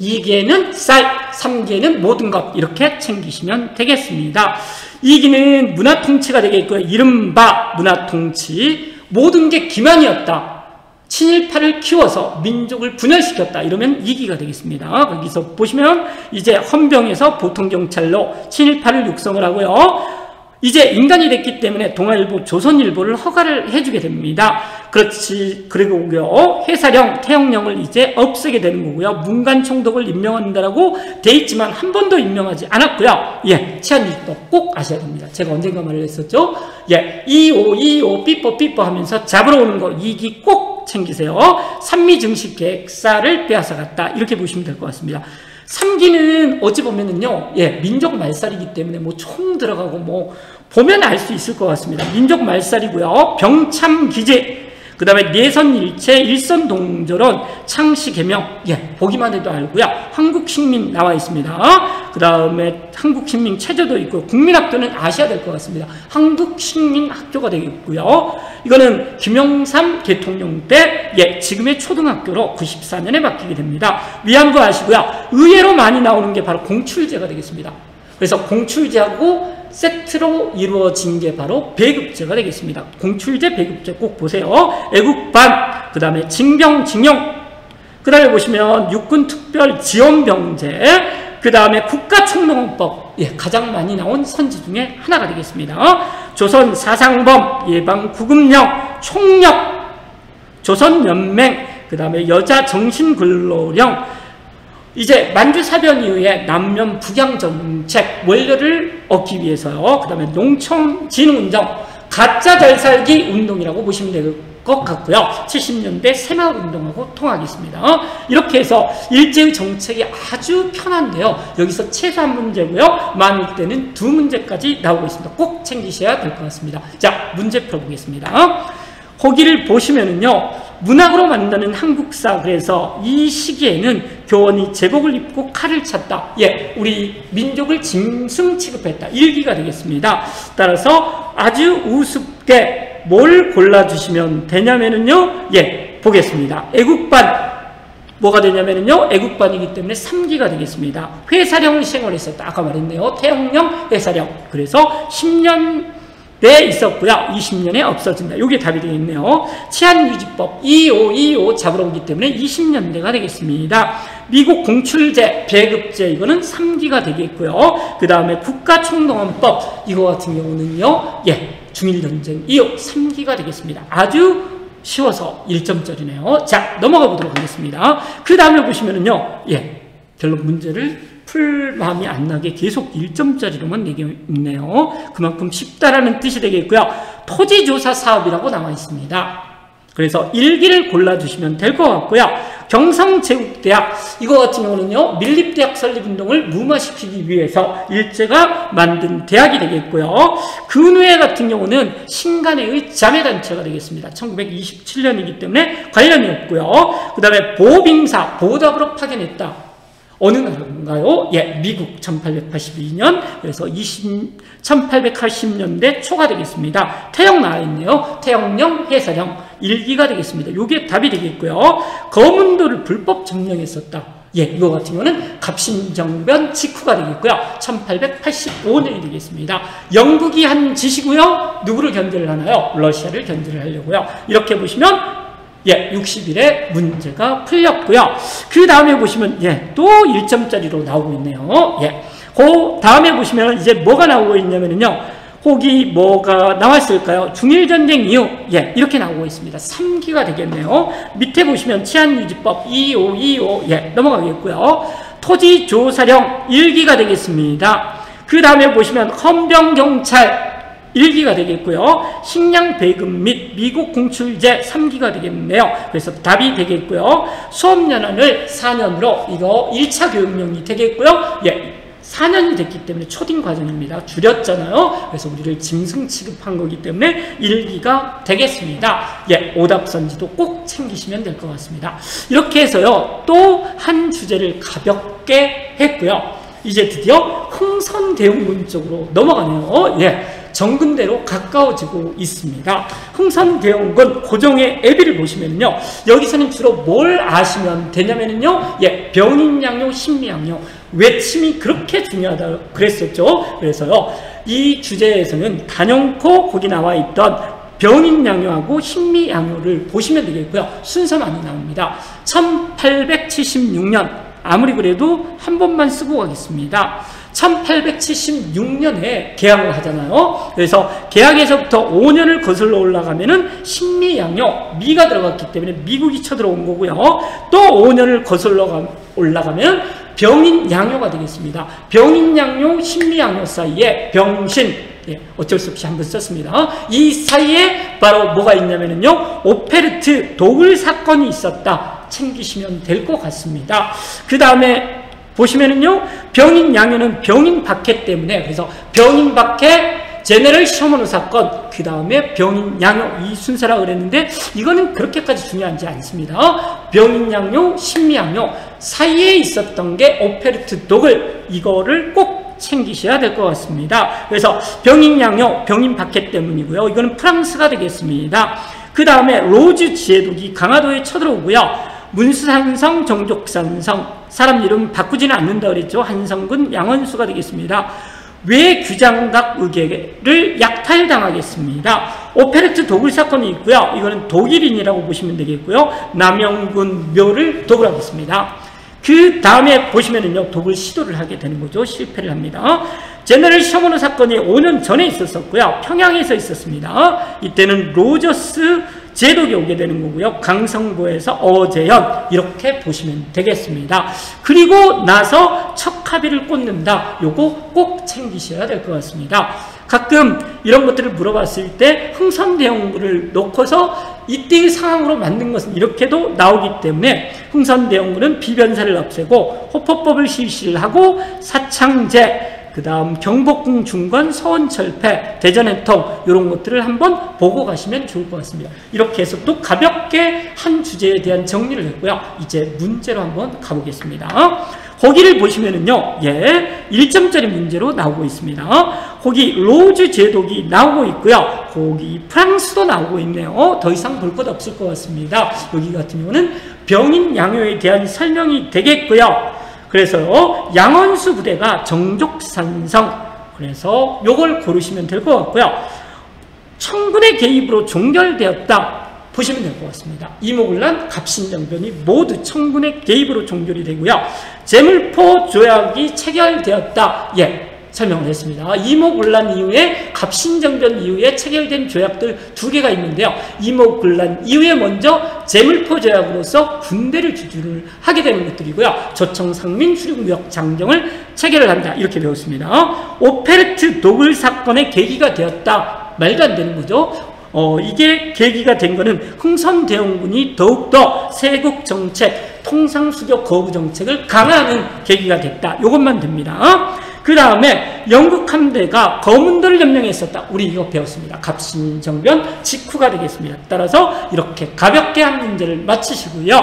2기에는 쌀, 3기에는 모든 것 이렇게 챙기시면 되겠습니다. 2기는 문화통치가 되겠고요. 이른바 문화통치. 모든 게 기만이었다. 친일파를 키워서 민족을 분열시켰다. 이러면 2기가 되겠습니다. 여기서 보시면 이제 헌병에서 보통경찰로 친일파를 육성을 하고요. 이제 인간이 됐기 때문에 동아일보, 조선일보를 허가를 해주게 됩니다. 그렇지, 그리고요, 회사령, 태형령을 이제 없애게 되는 거고요. 문관총독을 임명한다라고 돼 있지만 한 번도 임명하지 않았고요. 치안유지법 꼭 아셔야 됩니다. 제가 언젠가 말을 했었죠. 2525 삐뽀삐뽀 하면서 잡으러 오는 거, 2기 꼭 챙기세요. 산미증식계획, 쌀을 빼앗아갔다. 이렇게 보시면 될 것 같습니다. 3기는 어찌 보면은요, 민족 말살이기 때문에 뭐 총 들어가고 뭐, 보면 알 수 있을 것 같습니다. 민족 말살이고요. 병참기지, 그 다음에 내선일체, 일선동조론, 창씨개명, 보기만 해도 알고요. 한국식민 나와 있습니다. 그 다음에 한국식민 체제도 있고, 국민학교는 아셔야 될 것 같습니다. 한국식민 학교가 되겠고요. 이거는 김영삼 대통령 때, 지금의 초등학교로 94년에 바뀌게 됩니다. 위안부 아시고요. 의외로 많이 나오는 게 바로 공출제가 되겠습니다. 그래서 공출제하고 세트로 이루어진 게 바로 배급제가 되겠습니다. 공출제, 배급제 꼭 보세요. 애국반, 그 다음에 징병, 징용, 그 다음에 보시면 육군특별지원병제, 그 다음에 국가총명헌법, 가장 많이 나온 선지 중에 하나가 되겠습니다. 조선 사상범 예방 구급령, 총력, 조선연맹, 그 다음에 여자 정신근로령, 이제 만주사변 이후에 남면 북양정책 원료를 얻기 위해서요. 그 다음에 농촌진운동, 가짜 잘살기 운동이라고 보시면 되고 것 같고요. 70년대 새마을운동하고 통하겠습니다. 이렇게 해서 일제의 정책이 아주 편한데요. 여기서 최소한 문제고요. 만일 때는 2문제까지 나오고 있습니다. 꼭 챙기셔야 될 것 같습니다. 자, 문제 풀어보겠습니다. 거기를 보시면은요. 문학으로 만드는 한국사, 그래서 이 시기에는 교원이 제복을 입고 칼을 찼다. 예, 우리 민족을 짐승 취급했다. 일기가 되겠습니다. 따라서 아주 우습게 뭘 골라주시면 되냐면은요, 예, 보겠습니다. 애국반, 뭐가 되냐면은요, 애국반이기 때문에 3기가 되겠습니다. 회사령을 시행을 했었다. 아까 말했네요. 태형령 회사령. 그래서 10년대에 있었고요. 20년에 없어진다. 요게 답이 되겠네요. 치안유지법 2525 잡으러 오기 때문에 20년대가 되겠습니다. 미국 공출제, 배급제, 이거는 3기가 되겠고요. 그 다음에 국가총동원법, 이거 같은 경우는요, 예, 중일전쟁 이후 3기가 되겠습니다. 아주 쉬워서 1점짜리네요. 자, 넘어가 보도록 하겠습니다. 그 다음에 보시면은요, 예, 별로 문제를 풀 마음이 안 나게 계속 1점짜리로만 내겠네요. 그만큼 쉽다라는 뜻이 되겠고요. 토지조사 사업이라고 나와 있습니다. 그래서 1기를 골라주시면 될 것 같고요. 경성제국대학, 이거 같은 경우는요, 밀립대학 설립운동을 무마시키기 위해서 일제가 만든 대학이 되겠고요. 근우회 같은 경우는 신간회의 자매단체가 되겠습니다. 1927년이기 때문에 관련이 없고요. 그 다음에 보호빙사, 보호답으로 파견했다. 어느 나라인가요? 예, 미국 1882년, 그래서 1880년대 초가 되겠습니다. 태형 나와 있네요. 태형령, 회사령 1기가 되겠습니다. 요게 답이 되겠고요. 거문도를 불법 점령했었다. 예, 이거 같은 경우는 갑신정변 직후가 되겠고요. 1885년이 되겠습니다. 영국이 한 짓이고요. 누구를 견제를 하나요? 러시아를 견제를 하려고요. 이렇게 보시면 예, 60일에 문제가 풀렸고요. 그 다음에 보시면 예, 또 1점짜리로 나오고 있네요. 예, 그 다음에 보시면 이제 뭐가 나오고 있냐면요. 혹이 뭐가 나왔을까요? 중일전쟁 이후, 예, 이렇게 나오고 있습니다. 3기가 되겠네요. 밑에 보시면 치안유지법 2525, 예, 넘어가겠고요. 토지조사령 1기가 되겠습니다. 그 다음에 보시면 헌병경찰 1기가 되겠고요. 식량 배급 및 미국 공출제 3기가 되겠네요. 그래서 답이 되겠고요. 수업연한을 4년으로, 이거 1차 교육령이 되겠고요. 예, 4년이 됐기 때문에 초딩 과정입니다. 줄였잖아요. 그래서 우리를 짐승 취급한 거기 때문에 1기가 되겠습니다. 예, 오답선지도 꼭 챙기시면 될 것 같습니다. 이렇게 해서요, 또 한 주제를 가볍게 했고요. 이제 드디어 흥선대운군 쪽으로 넘어가네요. 예, 정근대로 가까워지고 있습니다. 흥선대원군 고종의 애비를 보시면요, 여기서는 주로 뭘 아시면 되냐면요, 예, 병인양요, 신미양요, 외침이 그렇게 중요하다고 그랬었죠. 그래서요, 이 주제에서는 단연코 거기 나와 있던 병인양요하고 신미양요를 보시면 되겠고요. 순서 많이 나옵니다. 1876년, 아무리 그래도 한 번만 쓰고 가겠습니다. 1876년에 개항을 하잖아요. 그래서 개항에서부터 5년을 거슬러 올라가면은 신미양요, 미가 들어갔기 때문에 미국이 쳐들어온 거고요. 또 5년을 거슬러 올라가면 병인양요가 되겠습니다. 병인양요, 신미양요 사이에 병신, 예, 어쩔 수 없이 한번 썼습니다. 이 사이에 바로 뭐가 있냐면은요, 오페르트 독일 사건이 있었다. 챙기시면 될 것 같습니다. 그 다음에 보시면은요, 병인 양요는 병인 박해 때문에, 그래서 병인 박해, 제네럴 셔먼호 사건, 그 다음에 병인 양요, 이 순서라고 그랬는데, 이거는 그렇게까지 중요한지 않습니다. 병인 양요, 신미 양요 사이에 있었던 게 오페르트 독을, 이거를 꼭 챙기셔야 될 것 같습니다. 그래서 병인 양요, 병인 박해 때문이고요. 이거는 프랑스가 되겠습니다. 그 다음에 로즈 지혜독이 강화도에 쳐들어오고요. 문수산성, 정족산성, 사람 이름 바꾸지는 않는다 그랬죠. 한성군, 양원수가 되겠습니다. 왜 규장각 의궤를 약탈당하겠습니다. 오페르트 독일 사건이 있고요. 이거는 독일인이라고 보시면 되겠고요. 남영군 묘를 독을 하겠습니다. 그 다음에 보시면은요, 독일 시도를 하게 되는 거죠. 실패를 합니다. 제너럴 셔먼호 사건이 5년 전에 있었었고요. 평양에서 있었습니다. 이때는 로저스 제독이 오게 되는 거고요. 강성보에서 어재현, 이렇게 보시면 되겠습니다. 그리고 나서 척합의를 꽂는다. 요거 꼭 챙기셔야 될 것 같습니다. 가끔 이런 것들을 물어봤을 때 흥선대원군을 놓고서 이때의 상황으로 만든 것은 이렇게도 나오기 때문에 흥선대원군은 비변사를 없애고 호포법을 실시를 하고 사창제, 그 다음 경복궁 중건, 서원철폐, 대전해통 이런 것들을 한번 보고 가시면 좋을 것 같습니다. 이렇게 해서 또 가볍게 한 주제에 대한 정리를 했고요. 이제 문제로 한번 가보겠습니다. 거기를 보시면은요, 예, 1점짜리 문제로 나오고 있습니다. 거기 로즈 제독이 나오고 있고요. 거기 프랑스도 나오고 있네요. 더 이상 볼 것 없을 것 같습니다. 여기 같은 경우는 병인 양요에 대한 설명이 되겠고요. 그래서 양원수 부대가 정족산성, 그래서 요걸 고르시면 될 것 같고요. 청군의 개입으로 종결되었다. 보시면 될 것 같습니다. 이모군란, 갑신정변이 모두 청군의 개입으로 종결이 되고요. 제물포 조약이 체결되었다. 예, 설명을 했습니다. 이모군란 이후에, 갑신정변 이후에 체결된 조약들 두 개가 있는데요. 이모군란 이후에 먼저 제물포 조약으로서 군대를 주둔을 하게 되는 것들이고요. 조청상민 수륙무역 장정을 체결을 한다. 이렇게 배웠습니다. 오페르트 노글 사건의 계기가 되었다. 말도 안 되는 거죠. 이게 계기가 된 거는 흥선대원군이 더욱더 세국 정책, 통상수교 거부 정책을 강화하는 계기가 됐다. 이것만 됩니다. 그 다음에 영국 함대가 거문도를 점령했었다. 우리 이거 배웠습니다. 갑신정변 직후가 되겠습니다. 따라서 이렇게 가볍게 한 문제를 마치시고요.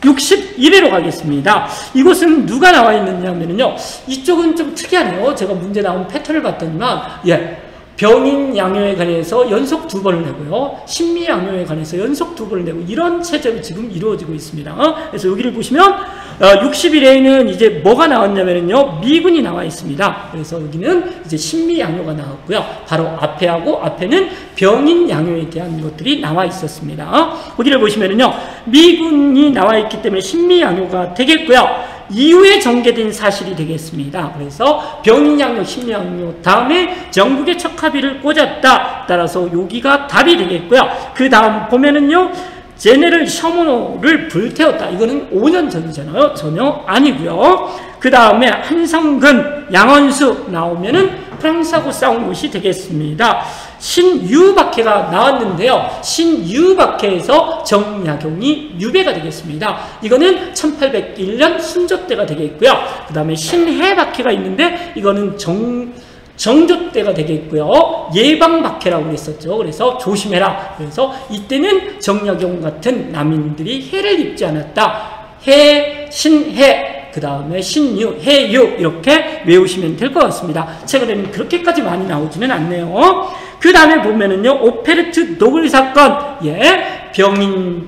61회로 가겠습니다. 이곳은 누가 나와 있느냐 하면요. 이쪽은 좀 특이하네요. 제가 문제 나온 패턴을 봤더니만, 예, 병인 양요에 관해서 연속 2번을 내고요. 신미 양요에 관해서 연속 2번을 내고, 이런 체제로 지금 이루어지고 있습니다. 그래서 여기를 보시면 61회에는 이제 뭐가 나왔냐면요, 미군이 나와 있습니다. 그래서 여기는 이제 신미 양요가 나왔고요. 바로 앞에 하고 앞에는 병인 양요에 대한 것들이 나와 있었습니다. 여기를 보시면요, 미군이 나와 있기 때문에 신미 양요가 되겠고요. 이후에 전개된 사실이 되겠습니다. 그래서 병인양요, 신미양요 다음에 전국의 척합의를 꽂았다. 따라서 여기가 답이 되겠고요. 그 다음 보면은요, 제네럴 셔먼호를 불태웠다. 이거는 5년 전이잖아요. 전혀 아니고요. 그 다음에 한성근, 양원수 나오면은 프랑스하고 싸운 곳이 되겠습니다. 신유박해가 나왔는데요. 신유박해에서 정약용이 유배가 되겠습니다. 이거는 1801년 순조 때가 되겠고요. 그 다음에 신해박해가 있는데 이거는 정조 때가 되겠고요. 예방박해라고 했었죠. 그래서 조심해라. 그래서 이때는 정약용 같은 남인들이 해를 입지 않았다. 해, 신해, 그 다음에 신유, 해유, 이렇게 외우시면 될 것 같습니다. 최근에는 그렇게까지 많이 나오지는 않네요. 그 다음에 보면은요, 오페르트 노글 사건, 예, 병인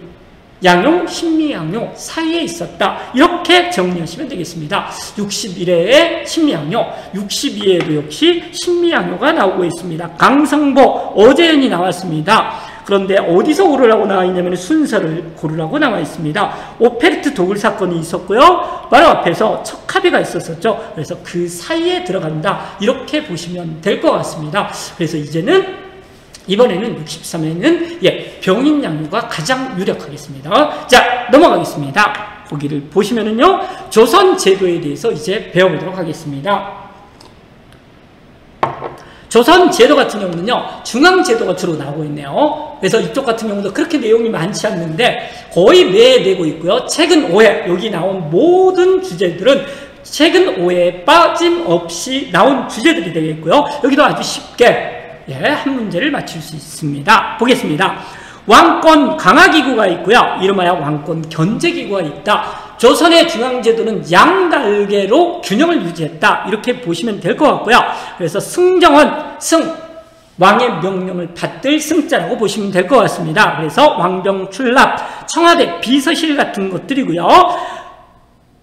양용, 신미 양용 사이에 있었다. 이렇게 정리하시면 되겠습니다. 61회에 신미 양용, 62회에도 역시 신미 양용가 나오고 있습니다. 강성보, 어재현이 나왔습니다. 그런데 어디서 고르라고 나와 있냐면 순서를 고르라고 나와 있습니다. 오페르트 독일 사건이 있었고요. 바로 앞에서 척합의가 있었었죠. 그래서 그 사이에 들어간다. 이렇게 보시면 될 것 같습니다. 그래서 이번에는 63회는 예, 병인 양요가 가장 유력하겠습니다. 자, 넘어가겠습니다. 거기를 보시면은요, 조선 제도에 대해서 이제 배워보도록 하겠습니다. 조선 제도 같은 경우는요, 중앙 제도가 주로 나오고 있네요. 그래서 이쪽 같은 경우도 그렇게 내용이 많지 않는데 거의 매해 내고 있고요. 최근 5회, 여기 나온 모든 주제들은 최근 5회에 빠짐없이 나온 주제들이 되겠고요. 여기도 아주 쉽게, 예, 한 문제를 맞출 수 있습니다. 보겠습니다. 왕권 강화기구가 있고요. 이름하여 왕권 견제기구가 있다. 조선의 중앙제도는 양날개로 균형을 유지했다. 이렇게 보시면 될 것 같고요. 그래서 승정원, 승, 왕의 명령을 받들 승자라고 보시면 될 것 같습니다. 그래서 왕병 출납, 청와대 비서실 같은 것들이고요.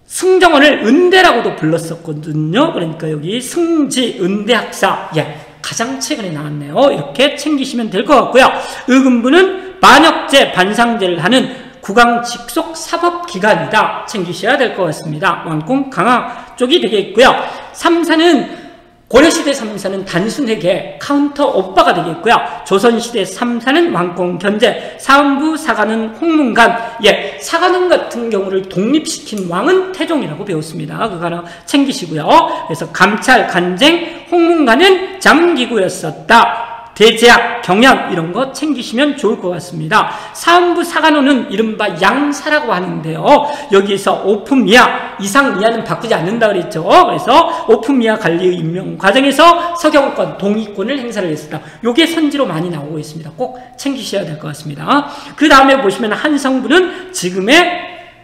승정원을 은대라고도 불렀었거든요. 그러니까 여기 승지, 은대학사, 예, 가장 최근에 나왔네요. 이렇게 챙기시면 될 것 같고요. 의금부는 반역제, 반상제를 하는 국왕 직속 사법기관이다. 챙기셔야 될 것 같습니다. 왕권 강화 쪽이 되겠고요. 3사는 고려시대 3사는 단순하게 카운터 오빠가 되겠고요. 조선시대 3사는 왕권 견제, 사헌부 사관은 홍문관. 예, 사관은 같은 경우를 독립시킨 왕은 태종이라고 배웠습니다. 그거 하나 챙기시고요. 그래서 감찰, 간쟁, 홍문관은 잠기구였었다. 대제학, 경연 이런 거 챙기시면 좋을 것 같습니다. 사헌부 사관원은 이른바 양사라고 하는데요. 여기에서 5품 이하, 이상 이하는 바꾸지 않는다 그랬죠. 그래서 5품 이하 관리의 임명 과정에서 서경권, 동의권을 행사를 했었다. 요게 선지로 많이 나오고 있습니다. 꼭 챙기셔야 될 것 같습니다. 그 다음에 보시면 한성부는 지금의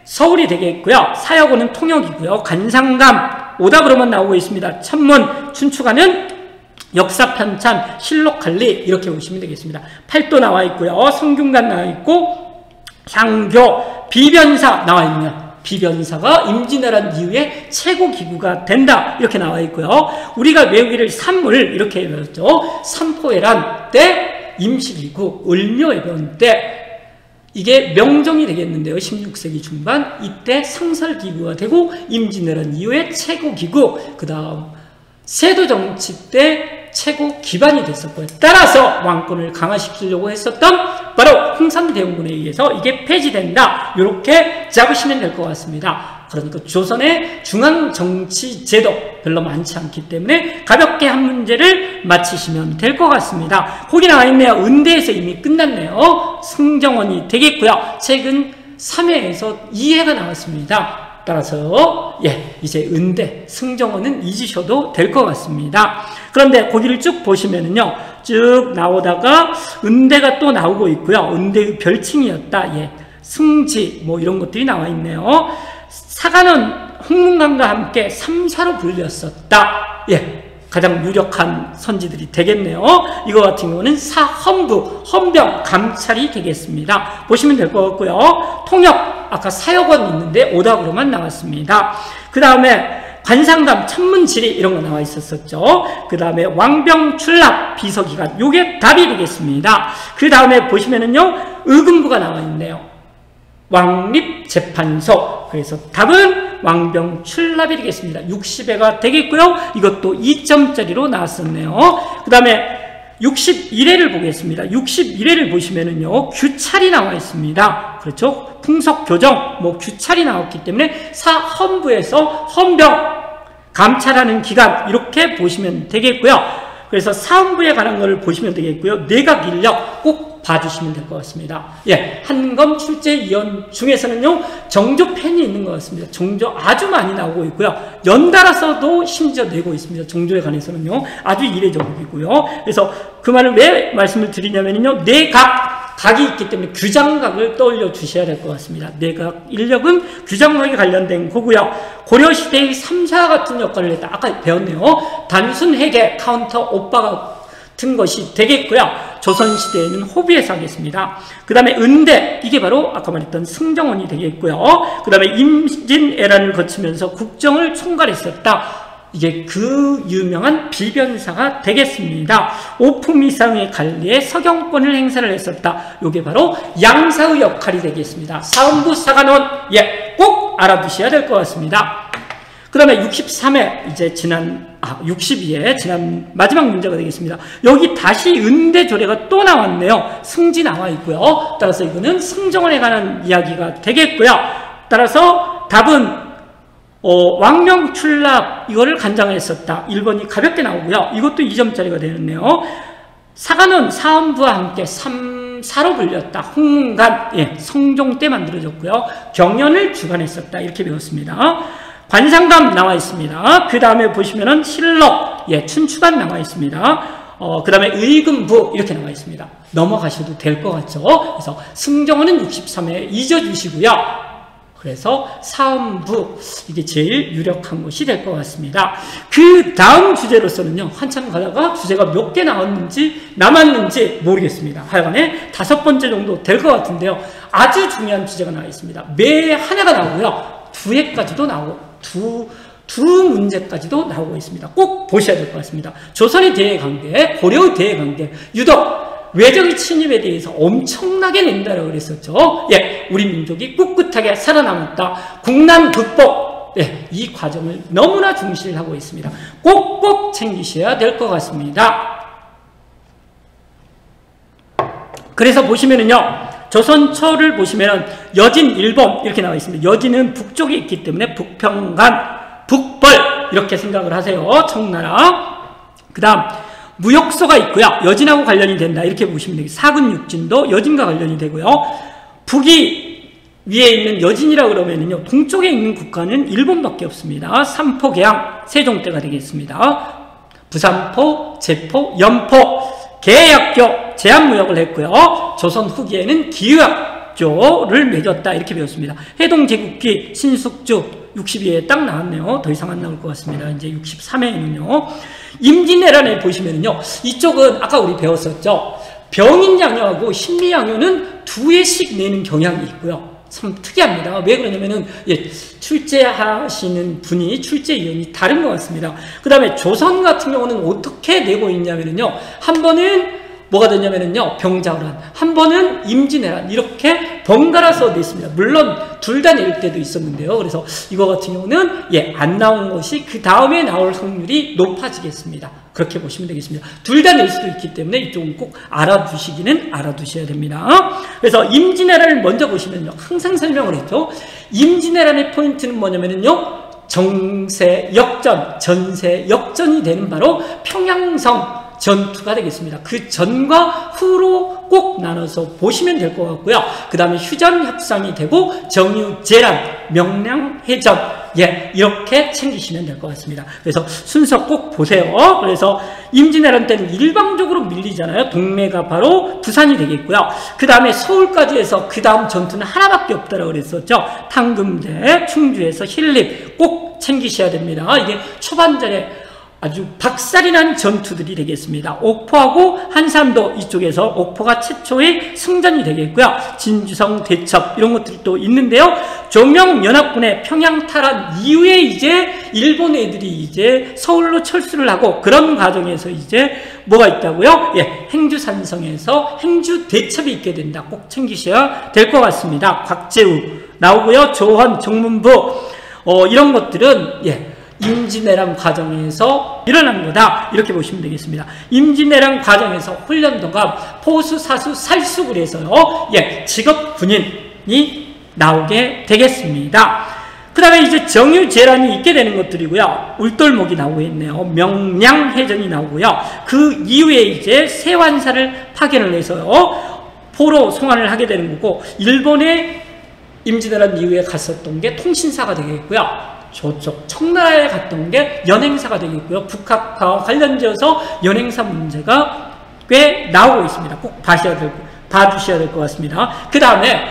서울이 되겠고요. 사역원은 통역이고요. 관상감, 오답으로만 나오고 있습니다. 천문, 춘추관은 역사 편찬, 실록 관리 이렇게 보시면 되겠습니다. 팔도 나와 있고요. 성균관 나와 있고 향교, 비변사 나와 있네요. 비변사가 임진왜란 이후에 최고 기구가 된다 이렇게 나와 있고요. 우리가 외우기를 산물 이렇게 외웠죠. 삼포회란 때, 임시기구, 을묘해변 때 이게 명정이 되겠는데요. 16세기 중반 이때 상설기구가 되고 임진왜란 이후에 최고기구, 그 다음 세도정치 때 최고 기반이 됐었고요. 따라서 왕권을 강화시키려고 했었던 바로 홍삼대원군에 의해서 이게 폐지된다. 이렇게 잡으시면 될 것 같습니다. 그러니까 조선의 중앙정치 제도 별로 많지 않기 때문에 가볍게 한 문제를 마치시면 될 것 같습니다. 거기 나와 있네요. 은대에서 이미 끝났네요. 승정원이 되겠고요. 최근 3회에서 2회가 나왔습니다. 따라서 예, 이제 은대, 승정원은 잊으셔도 될 것 같습니다. 그런데 거기를 쭉 보시면은요, 쭉 나오다가 은대가 또 나오고 있고요. 은대의 별칭이었다. 예, 승지 뭐 이런 것들이 나와 있네요. 사관은 홍문관과 함께 3사로 불렸었다. 예, 가장 유력한 선지들이 되겠네요. 이거 같은 경우는 사헌부, 헌병, 감찰이 되겠습니다. 보시면 될 것 같고요. 통역, 아까 사역원 있는데 오답으로만 나왔습니다. 그 다음에 관상감, 천문지리 이런 거 나와 있었었죠. 그 다음에 왕병, 출납, 비서기관, 요게 답이 되겠습니다. 그 다음에 보시면은요, 의금부가 나와 있네요. 왕립재판소. 그래서 답은 왕병 출납이 되겠습니다. 60회가 되겠고요. 이것도 2점짜리로 나왔었네요. 그 다음에 61회를 보겠습니다. 61회를 보시면은요, 규찰이 나와 있습니다. 그렇죠? 풍속교정, 뭐 규찰이 나왔기 때문에 사헌부에서 헌병, 감찰하는 기간 이렇게 보시면 되겠고요. 그래서 사헌부에 관한 걸 보시면 되겠고요. 내각 인력 꼭 봐주시면 될 것 같습니다. 예, 한검 출제위원 중에서는요, 정조 팬이 있는 것 같습니다. 정조 아주 많이 나오고 있고요. 연달아서도 심지어 내고 있습니다. 정조에 관해서는요, 아주 이례적이고요. 그래서 그 말을 왜 말씀을 드리냐면요, 내각, 각이 있기 때문에 규장각을 떠올려 주셔야 될 것 같습니다. 내각 인력은 규장각에 관련된 거고요. 고려시대의 3사 같은 역할을 했다. 아까 배웠네요. 단순 회계, 카운터, 오빠 같은 것이 되겠고요. 조선시대에는 호비에서 하겠습니다. 그 다음에 은대, 이게 바로 아까 말했던 승정원이 되겠고요. 그 다음에 임진왜란을 거치면서 국정을 총괄했었다. 이게 그 유명한 비변사가 되겠습니다. 5품 이상의 관리에 서경권을 행사를 했었다. 요게 바로 양사의 역할이 되겠습니다. 사헌부 사관원, 예, 꼭 알아두셔야 될 것 같습니다. 그 다음에 63회, 이제 62회, 마지막 문제가 되겠습니다. 여기 다시 은대 조례가 또 나왔네요. 승지 나와 있고요. 따라서 이거는 승정원에 관한 이야기가 되겠고요. 따라서 답은 왕명 출납, 이거를 간장했었다. 1번이 가볍게 나오고요. 이것도 2점짜리가 되겠네요. 사관은 사헌부와 함께 3사로 불렸다. 홍문관, 예, 성종 때 만들어졌고요. 경연을 주관했었다. 이렇게 배웠습니다. 관상감 나와 있습니다. 그 다음에 보시면은 실록, 예, 춘추관 나와 있습니다. 그 다음에 의금부 이렇게 나와 있습니다. 넘어가셔도 될 것 같죠. 그래서 승정원은 63회에 잊어주시고요. 그래서 사헌부, 이게 제일 유력한 것이 될 것 같습니다. 그 다음 주제로서는요, 한참 가다가 주제가 몇 개 나왔는지 남았는지 모르겠습니다. 하여간에 5번째 정도 될 것 같은데요. 아주 중요한 주제가 나와 있습니다. 매 한 해가 나오고요. 2회까지도 나오고 두 문제까지도 나오고 있습니다. 꼭 보셔야 될 것 같습니다. 조선의 대외관계, 고려의 대외관계, 유독 외적인 침입에 대해서 엄청나게 낸다라고 그랬었죠. 예, 우리 민족이 꿋꿋하게 살아남았다. 국난 극복, 예, 이 과정을 너무나 중시를 하고 있습니다. 꼭꼭 챙기셔야 될 것 같습니다. 그래서 보시면은요, 조선초를 보시면은 여진 일범 이렇게 나와 있습니다. 여진은 북쪽에 있기 때문에 북평간, 북벌 이렇게 생각을 하세요. 청나라. 그다음 무역소가 있고요. 여진하고 관련이 된다 이렇게 보시면 되겠습니다. 사근육진도 여진과 관련이 되고요. 북이 위에 있는 여진이라 그러면은요, 동쪽에 있는 국가는 일본밖에 없습니다. 삼포, 계양, 세종대가 되겠습니다. 부산포, 제포, 연포, 계약교, 제한무역을 했고요. 조선 후기에는 기역교를 맺었다 이렇게 배웠습니다. 해동제국기 신숙주 62회에 딱 나왔네요. 더 이상 안 나올 것 같습니다. 이제 63회에는요. 임진왜란에 보시면요, 이쪽은 아까 우리 배웠었죠. 병인양요하고 신미양요는 두 회씩 내는 경향이 있고요. 참 특이합니다. 왜 그러냐면은, 예, 출제하시는 분이, 출제위원이 다른 것 같습니다. 그 다음에 조선 같은 경우는 어떻게 내고 있냐면은요, 한 번은 뭐가 되냐면은요, 병자호란, 한 번은 임진왜란, 이렇게 번갈아서 돼 있습니다. 물론 둘 다 낼 때도 있었는데요. 그래서 이거 같은 경우는, 예, 안 나온 것이 그 다음에 나올 확률이 높아지겠습니다. 그렇게 보시면 되겠습니다. 둘 다 낼 수도 있기 때문에 이쪽은 꼭 알아두시기는 알아두셔야 됩니다. 그래서 임진왜란을 먼저 보시면요, 항상 설명을 했죠. 임진왜란의 포인트는 뭐냐면은요, 정세 역전, 전세 역전이 되는 바로 평양성 전투가 되겠습니다. 그 전과 후로 꼭 나눠서 보시면 될 것 같고요. 그 다음에 휴전 협상이 되고 정유재란, 명량해전, 예, 이렇게 챙기시면 될 것 같습니다. 그래서 순서 꼭 보세요. 그래서 임진왜란 때는 일방적으로 밀리잖아요. 동매가 바로 부산이 되겠고요. 그 다음에 서울까지 해서 그 다음 전투는 하나밖에 없다라고 그랬었죠. 탕금대, 충주에서 힐립 꼭 챙기셔야 됩니다. 이게 초반전에 아주 박살이 난 전투들이 되겠습니다. 옥포하고 한산도 이쪽에서 옥포가 최초의 승전이 되겠고요. 진주성, 대첩 이런 것들이 또 있는데요. 조명연합군의 평양 탈환 이후에 이제 일본 애들이 이제 서울로 철수를 하고 그런 과정에서 이제 뭐가 있다고요? 예, 행주산성에서 행주대첩이 있게 된다. 꼭 챙기셔야 될 것 같습니다. 곽재우 나오고요. 조헌, 정문부 이런 것들은, 예, 임진왜란 과정에서 일어난 거다 이렇게 보시면 되겠습니다. 임진왜란 과정에서 훈련도감, 포수, 사수, 살수 그래서요, 예, 직업 군인이 나오게 되겠습니다. 그 다음에 이제 정유재란이 있게 되는 것들이고요. 울돌목이 나오고 있네요. 명량해전이 나오고요. 그 이후에 이제 세환사를 파견을 해서요, 포로 송환을 하게 되는 거고, 일본에 임진왜란 이후에 갔었던 게 통신사가 되겠고요. 저쪽 청나라에 갔던 게 연행사가 되겠고요. 북학파와 관련지어서 연행사 문제가 꽤 나오고 있습니다. 꼭 봐주셔야 될 것 같습니다. 그 다음에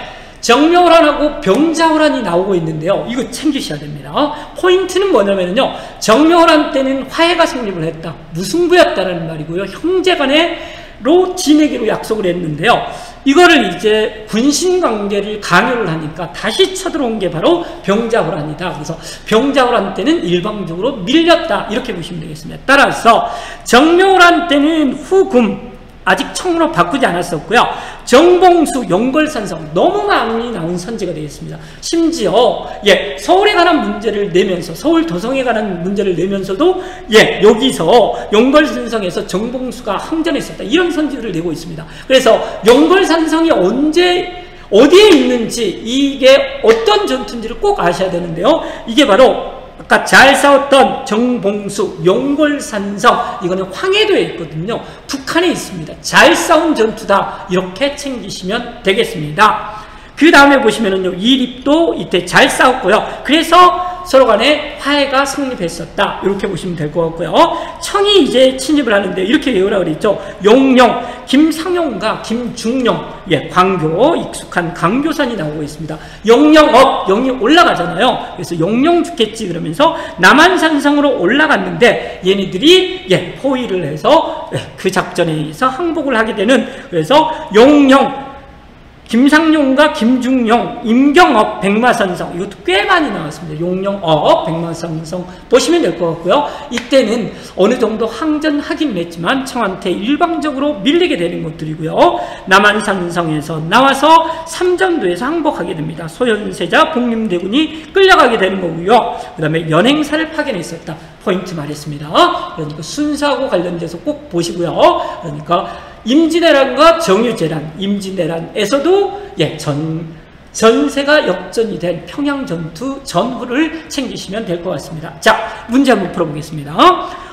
정묘호란하고 병자호란이 나오고 있는데요. 이거 챙기셔야 됩니다. 포인트는 뭐냐면요, 정묘호란 때는 화해가 성립을 했다. 무승부였다라는 말이고요. 형제 간에로 지내기로 약속을 했는데요. 이거를 이제 군신관계를 강요를 하니까 다시 쳐들어온 게 바로 병자호란이다. 그래서 병자호란 때는 일방적으로 밀렸다 이렇게 보시면 되겠습니다. 따라서 정묘호란 때는 후금, 아직 청으로 바꾸지 않았었고요. 정봉수, 영걸산성 너무 많이 나온 선지가 되겠습니다. 심지어, 예, 서울에 관한 문제를 내면서, 서울 도성에 관한 문제를 내면서도, 예, 여기서 영걸산성에서 정봉수가 항전했었다 이런 선지를 내고 있습니다. 그래서 영걸산성이 언제 어디에 있는지, 이게 어떤 전투인지를 꼭 아셔야 되는데요. 이게 바로 아까 잘 싸웠던 정봉수, 용골산성, 이거는 황해도에 있거든요. 북한에 있습니다. 잘 싸운 전투다 이렇게 챙기시면 되겠습니다. 그 다음에 보시면은요, 이립도 이때 잘 싸웠고요. 그래서 서로 간에 화해가 성립했었다 이렇게 보시면 될 것 같고요. 청이 이제 침입을 하는데 이렇게 외우라고 그랬죠. 용령, 김상용과 김중영, 예, 광교, 익숙한 광교산이 나오고 있습니다. 용령업, 영이 올라가잖아요. 그래서 용령 죽겠지 그러면서 남한산성으로 올라갔는데 얘네들이, 예, 포위를 해서, 예, 그 작전에 의해서 항복을 하게 되는, 그래서 용령 김상용과 김중영, 임경업, 백마산성 이것도 꽤 많이 나왔습니다. 용영업, 백마산성 보시면 될 것 같고요. 이때는 어느 정도 항전하긴 했지만 청한테 일방적으로 밀리게 되는 것들이고요. 남한산성에서 나와서 삼전도에서 항복하게 됩니다. 소현세자, 봉림대군이 끌려가게 되는 거고요. 그 다음에 연행사를 파견했었다. 포인트 말했습니다. 그러니까 순사하고 관련돼서 꼭 보시고요. 그러니까 임진왜란과 정유재란, 임진왜란에서도 전세가 역전이 된 평양전투 전후를 챙기시면 될 것 같습니다. 자, 문제 한번 풀어보겠습니다.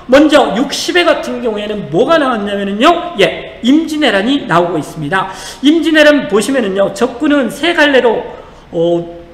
먼저 60회 같은 경우에는 뭐가 나왔냐면요. 임진왜란이 나오고 있습니다. 임진왜란 보시면은요. 적군은 세 갈래로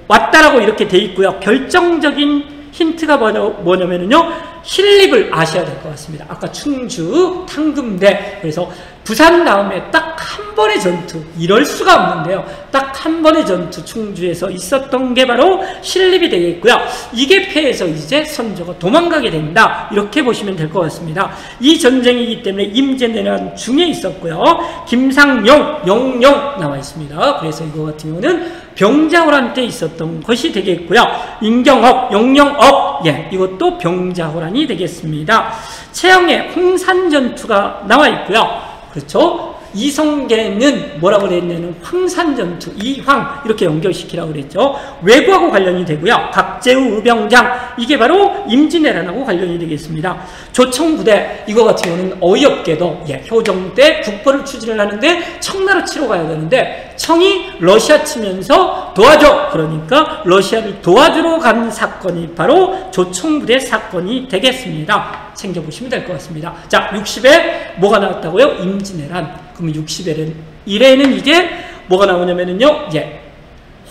왔다라고 이렇게 돼 있고요. 결정적인 힌트가 뭐냐면요. 신립을 아셔야 될 것 같습니다. 아까 충주, 탕금대, 그래서 부산 다음에 딱 한 번의 전투, 이럴 수가 없는데요. 딱 한 번의 전투 충주에서 있었던 게 바로 신립이 되겠고요. 이게 패해서 이제 선조가 도망가게 된다. 이렇게 보시면 될 것 같습니다. 이 전쟁이기 때문에 임진왜란 중에 있었고요. 김상용, 영영 나와 있습니다. 그래서 이거 같은 경우는 병자호란 때 있었던 것이 되겠고요. 임경업, 영영업, 이것도 병자호란이 되겠습니다. 최영의 홍산전투가 나와 있고요. 그렇죠? 이성계는 뭐라고 그랬냐면 황산전투, 이황 이렇게 연결시키라고 그랬죠. 외구하고 관련이 되고요. 곽재우, 우병장 이게 바로 임진왜란하고 관련이 되겠습니다. 조청부대 이거 같은 경우는 어이없게도 효정 때 국포를 추진을 하는데 청나라 치러 가야 되는데 청이 러시아 치면서 도와줘! 그러니까 러시아를 도와주러 간 사건이 바로 조청부대 사건이 되겠습니다. 챙겨보시면 될 것 같습니다. 자, 60회 뭐가 나왔다고요? 임진왜란. 그럼 60회는 1회는 이제 뭐가 나오냐면요.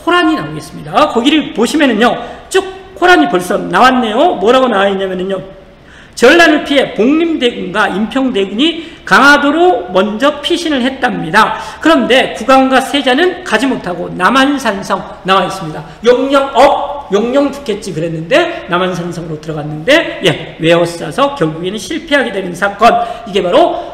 호란이 나오겠습니다. 거기를 보시면은요. 쭉 호란이 벌써 나왔네요. 뭐라고 나와있냐면요. 전란을 피해 봉림대군과 임평대군이 강화도로 먼저 피신을 했답니다. 그런데 구강과 세자는 가지 못하고 남한산성 나와있습니다. 용령 죽겠지 그랬는데 남한산성으로 들어갔는데 외워싸서 결국에는 실패하게 되는 사건. 이게 바로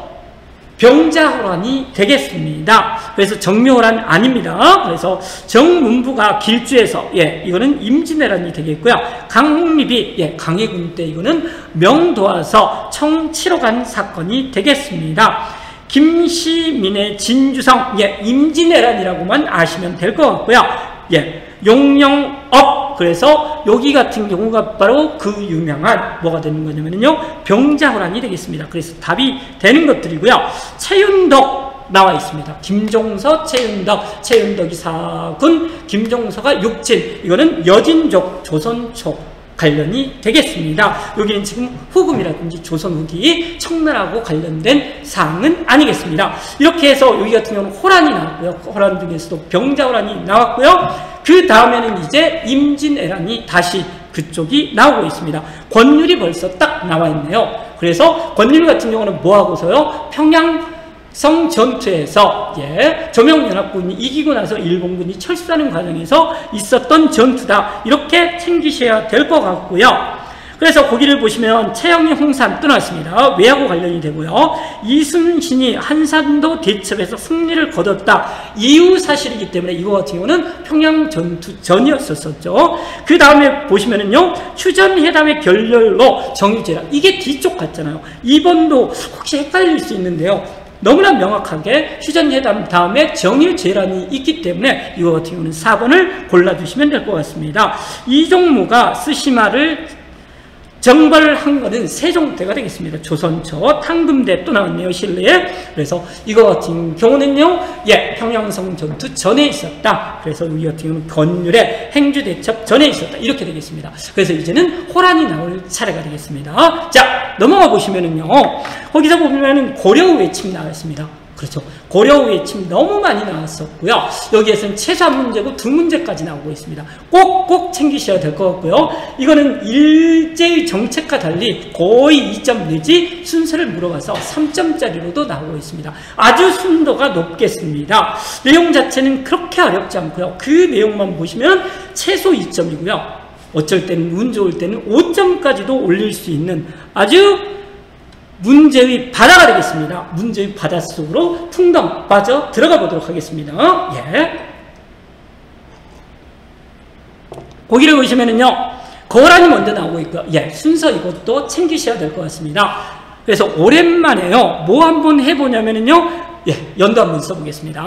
병자호란이 되겠습니다. 그래서 정묘호란 아닙니다. 그래서 정문부가 길주에서 이거는 임진왜란이 되겠고요. 강홍립이 강해군 때 이거는 명도와서 청치러 간 사건이 되겠습니다. 김시민의 진주성 임진왜란이라고만 아시면 될 것 같고요. 용영업 그래서 여기 같은 경우가 바로 그 유명한 뭐가 되는 거냐면요. 병자호란이 되겠습니다. 그래서 답이 되는 것들이고요. 최윤덕 나와 있습니다. 김종서, 최윤덕이 4군, 김종서가 6진. 이거는 여진족, 조선족 관련이 되겠습니다. 여기는 지금 후금이라든지 조선 후기, 청나라하고 관련된 사항은 아니겠습니다. 이렇게 해서 여기 같은 경우는 호란이 나왔고요. 호란 중에서도 병자호란이 나왔고요. 그 다음에는 이제 임진왜란이 다시 그쪽이 나오고 있습니다. 권율이 벌써 딱 나와 있네요. 그래서 권율 같은 경우는 뭐하고서요? 평양성 전투에서 조명연합군이 이기고 나서 일본군이 철수하는 과정에서 있었던 전투다. 이렇게 챙기셔야 될 것 같고요. 그래서 거기를 보시면 채영이 홍산 떠났습니다. 외하고 관련이 되고요. 이순신이 한산도 대첩에서 승리를 거뒀다. 이유 사실이기 때문에 이거 같은 경우는 평양 전투 전이었었죠. 그 다음에 보시면은요. 휴전회담의 결렬로 정유재란. 이게 뒤쪽 같잖아요. 2번도 혹시 헷갈릴 수 있는데요. 너무나 명확하게 휴전회담 다음에 정유재란이 있기 때문에 이거 같은 경우는 4번을 골라주시면 될 것 같습니다. 이종무가 스시마를 정벌한 거는 세종 때가 되겠습니다. 조선초, 탕금대 또 나왔네요. 실내에. 그래서 이거 같은 경우는요. 평양성 전투 전에 있었다. 그래서 여기 같은 경우는 권율의 행주대첩 전에 있었다. 이렇게 되겠습니다. 그래서 이제는 호란이 나올 차례가 되겠습니다. 자, 넘어가 보시면은요. 거기서 보면은 고려의 외침 나왔습니다. 그렇죠. 고려의 외침 너무 많이 나왔었고요. 여기에서는 최소 한 문제고 2문제까지 나오고 있습니다. 꼭꼭 챙기셔야 될 것 같고요. 이거는 일제의 정책과 달리 거의 2점 내지 순서를 물어봐서 3점짜리로도 나오고 있습니다. 아주 순도가 높겠습니다. 내용 자체는 그렇게 어렵지 않고요. 그 내용만 보시면 최소 2점이고요. 어쩔 때는 운 좋을 때는 5점까지도 올릴 수 있는 아주 문제의 바다가 되겠습니다. 문제의 바닷속으로 풍덩 빠져 들어가 보도록 하겠습니다. 거기를 보시면은요, 거란이 먼저 나오고 있고요. 예, 순서 이것도 챙기셔야 될 것 같습니다. 그래서 오랜만에요, 뭐 한번 해보냐면은요, 예, 연도 한번 써보겠습니다.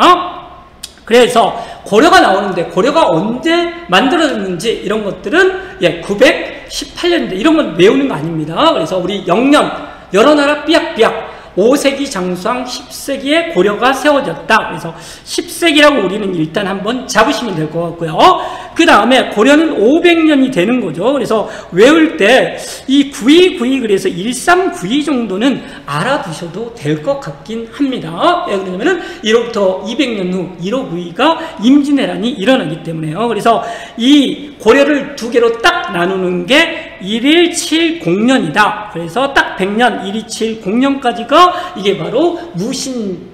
그래서 고려가 나오는데, 고려가 언제 만들어졌는지 이런 것들은 예, 918년대 이런 건 외우는 거 아닙니다. 그래서 우리 영년, 여러 나라 삐약삐약 5세기 장수왕 10세기에 고려가 세워졌다. 그래서 10세기라고 우리는 일단 한번 잡으시면 될 것 같고요. 그 다음에 고려는 500년이 되는 거죠. 그래서 외울 때 이 9292 그래서 1392 정도는 알아두셔도 될 것 같긴 합니다. 왜 그러냐면은 1호부터 200년 후 1592가 임진왜란이 일어나기 때문에요. 그래서 이 고려를 두 개로 딱 나누는 게 1170년이다. 그래서 딱 100년 1170년까지가 이게 바로 무신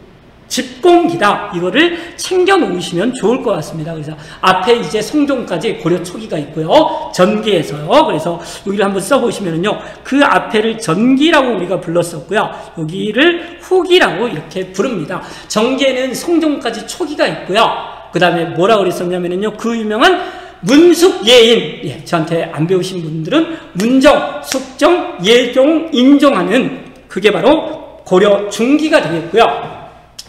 집공기다. 이거를 챙겨 놓으시면 좋을 것 같습니다. 그래서 앞에 이제 성종까지 고려 초기가 있고요. 전기에서요. 그래서 여기를 한번 써보시면은요. 그 앞에를 전기라고 우리가 불렀었고요. 여기를 후기라고 이렇게 부릅니다. 전기에는 성종까지 초기가 있고요. 그 다음에 뭐라 그랬었냐면은요. 그 유명한 문숙예인, 예, 저한테 안 배우신 분들은 문정, 숙정, 예종, 인종하는 그게 바로 고려 중기가 되겠고요.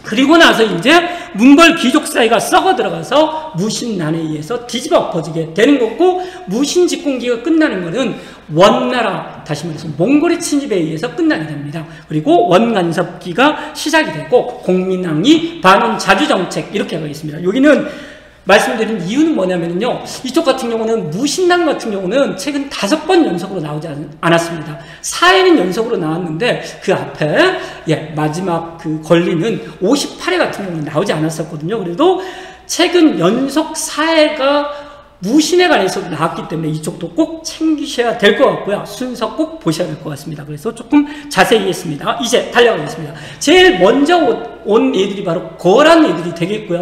그리고 나서 이제 문벌 귀족 사이가 썩어 들어가서 무신난에 의해서 뒤집어 엎어지게 되는 거고, 무신 집공기가 끝나는 거는 원나라, 다시 말해서 몽골의 침입에 의해서 끝나게 됩니다. 그리고 원간섭기가 시작이 되고, 공민왕이 반원 자주정책 이렇게 가겠습니다. 여기는 말씀드린 이유는 뭐냐면요, 이쪽 같은 경우는 무신랑 같은 경우는 최근 5번 연속으로 나오지 않았습니다. 4회는 연속으로 나왔는데 그 앞에 예, 마지막 그 권리는 58회 같은 경우는 나오지 않았었거든요. 그래도 최근 연속 4회가 무신에 관해서 나왔기 때문에 이쪽도 꼭 챙기셔야 될 것 같고요. 순서 꼭 보셔야 될 것 같습니다. 그래서 조금 자세히 했습니다. 이제 달려가겠습니다. 제일 먼저 온 애들이 바로 거란 애들이 되겠고요.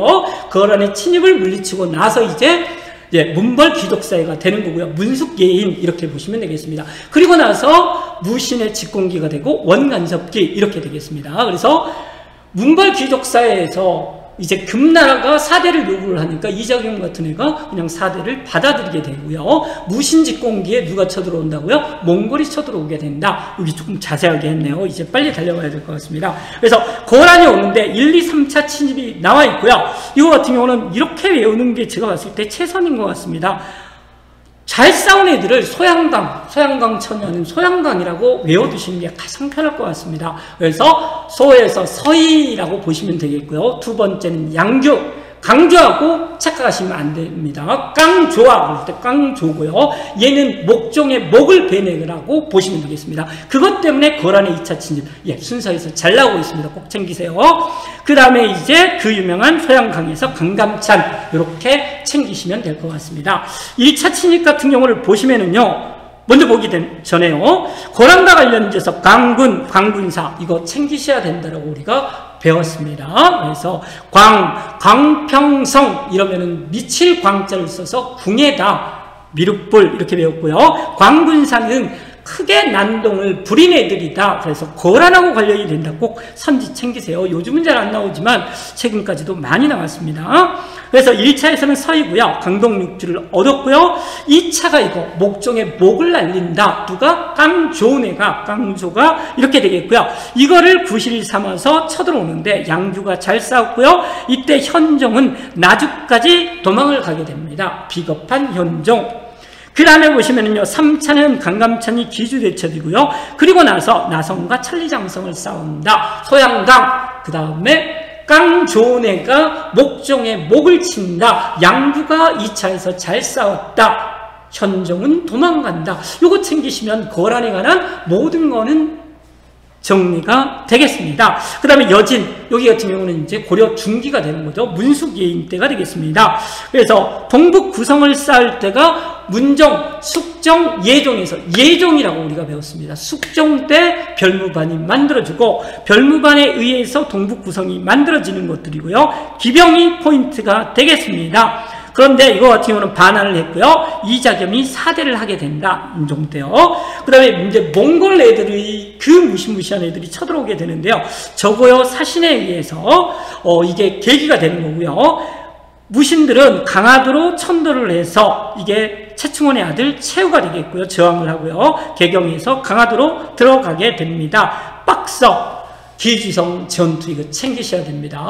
거란의 침입을 물리치고 나서 이제 예, 문벌 귀족사회가 되는 거고요. 문숙예인 이렇게 보시면 되겠습니다. 그리고 나서 무신의 집공기가 되고 원간섭기 이렇게 되겠습니다. 그래서 문벌 귀족사회에서 이제 금나라가 4대를 요구를 하니까 이자겸 같은 애가 그냥 4대를 받아들이게 되고요. 무신집공기에 누가 쳐들어온다고요? 몽골이 쳐들어오게 된다. 여기 조금 자세하게 했네요. 이제 빨리 달려가야 될 것 같습니다. 그래서 거란이 오는데 1, 2, 3차 침입이 나와 있고요. 이거 같은 경우는 이렇게 외우는 게 제가 봤을 때 최선인 것 같습니다. 잘 싸운 애들을 소양강 천연은 소양강이라고 외워두시는 게 가장 편할 것 같습니다. 그래서 소에서 서희라고 보시면 되겠고요. 두 번째는 양규, 강조하고 착각하시면 안 됩니다. 깡조아, 그럴 때 깡조고요. 얘는 목종의 목을 베내라고 보시면 되겠습니다. 그것 때문에 거란의 2차 침입, 예, 순서에서 잘 나오고 있습니다. 꼭 챙기세요. 그 다음에 이제 그 유명한 소양강에서 강감찬, 이렇게 챙기시면 될 것 같습니다. 1차 침입 같은 경우를 보시면은요, 먼저 보기 전에요, 거란과 관련돼서 강군, 강군사 이거 챙기셔야 된다라고 우리가 배웠습니다. 그래서 강평성 이러면은 미칠 광자를 써서 궁에다 미륵불 이렇게 배웠고요. 광군사는 크게 난동을 부린 애들이다. 그래서 거란하고 관련이 된다. 꼭 선지 챙기세요. 요즘은 잘 안 나오지만 최근까지도 많이 나왔습니다. 그래서 1차에서는 서이고요. 강동육주를 얻었고요. 2차가 이거 목종의 목을 날린다. 누가? 깡조은 애가, 깡조가 이렇게 되겠고요. 이거를 구실 삼아서 쳐들어오는데 양규가 잘 싸웠고요. 이때 현종은 나주까지 도망을 가게 됩니다. 비겁한 현종. 그 다음에 보시면은요, 3차는 강감찬이 기주대첩이고요. 그리고 나서 나성과 천리장성을 싸운다. 소양강. 그 다음에 깡조은애가 목종의 목을 친다. 양규가 2차에서 잘 싸웠다. 현종은 도망간다. 요거 챙기시면 거란에 관한 모든 거는 정리가 되겠습니다. 그 다음에 여진, 여기 같은 경우는 이제 고려 중기가 되는 거죠. 문숙예인 때가 되겠습니다. 그래서 동북 구성을 쌓을 때가 문정, 숙정, 예종에서 예종이라고 우리가 배웠습니다. 숙정 때 별무반이 만들어지고 별무반에 의해서 동북 구성이 만들어지는 것들이고요. 기병이 포인트가 되겠습니다. 그런데 이거 같은 경우는 반환을 했고요. 이자겸이 4대를 하게 된다. 인종 때요. 그 다음에 이제 몽골 애들이 그 무시무시한 애들이 쳐들어오게 되는데요. 저거요 사신에 의해서 이게 계기가 되는 거고요. 무신들은 강화도로 천도를 해서 이게 최충원의 아들 최우가 되겠고요. 저항을 하고요. 개경에서 강화도로 들어가게 됩니다. 빡석 기주성 전투 이거 챙기셔야 됩니다.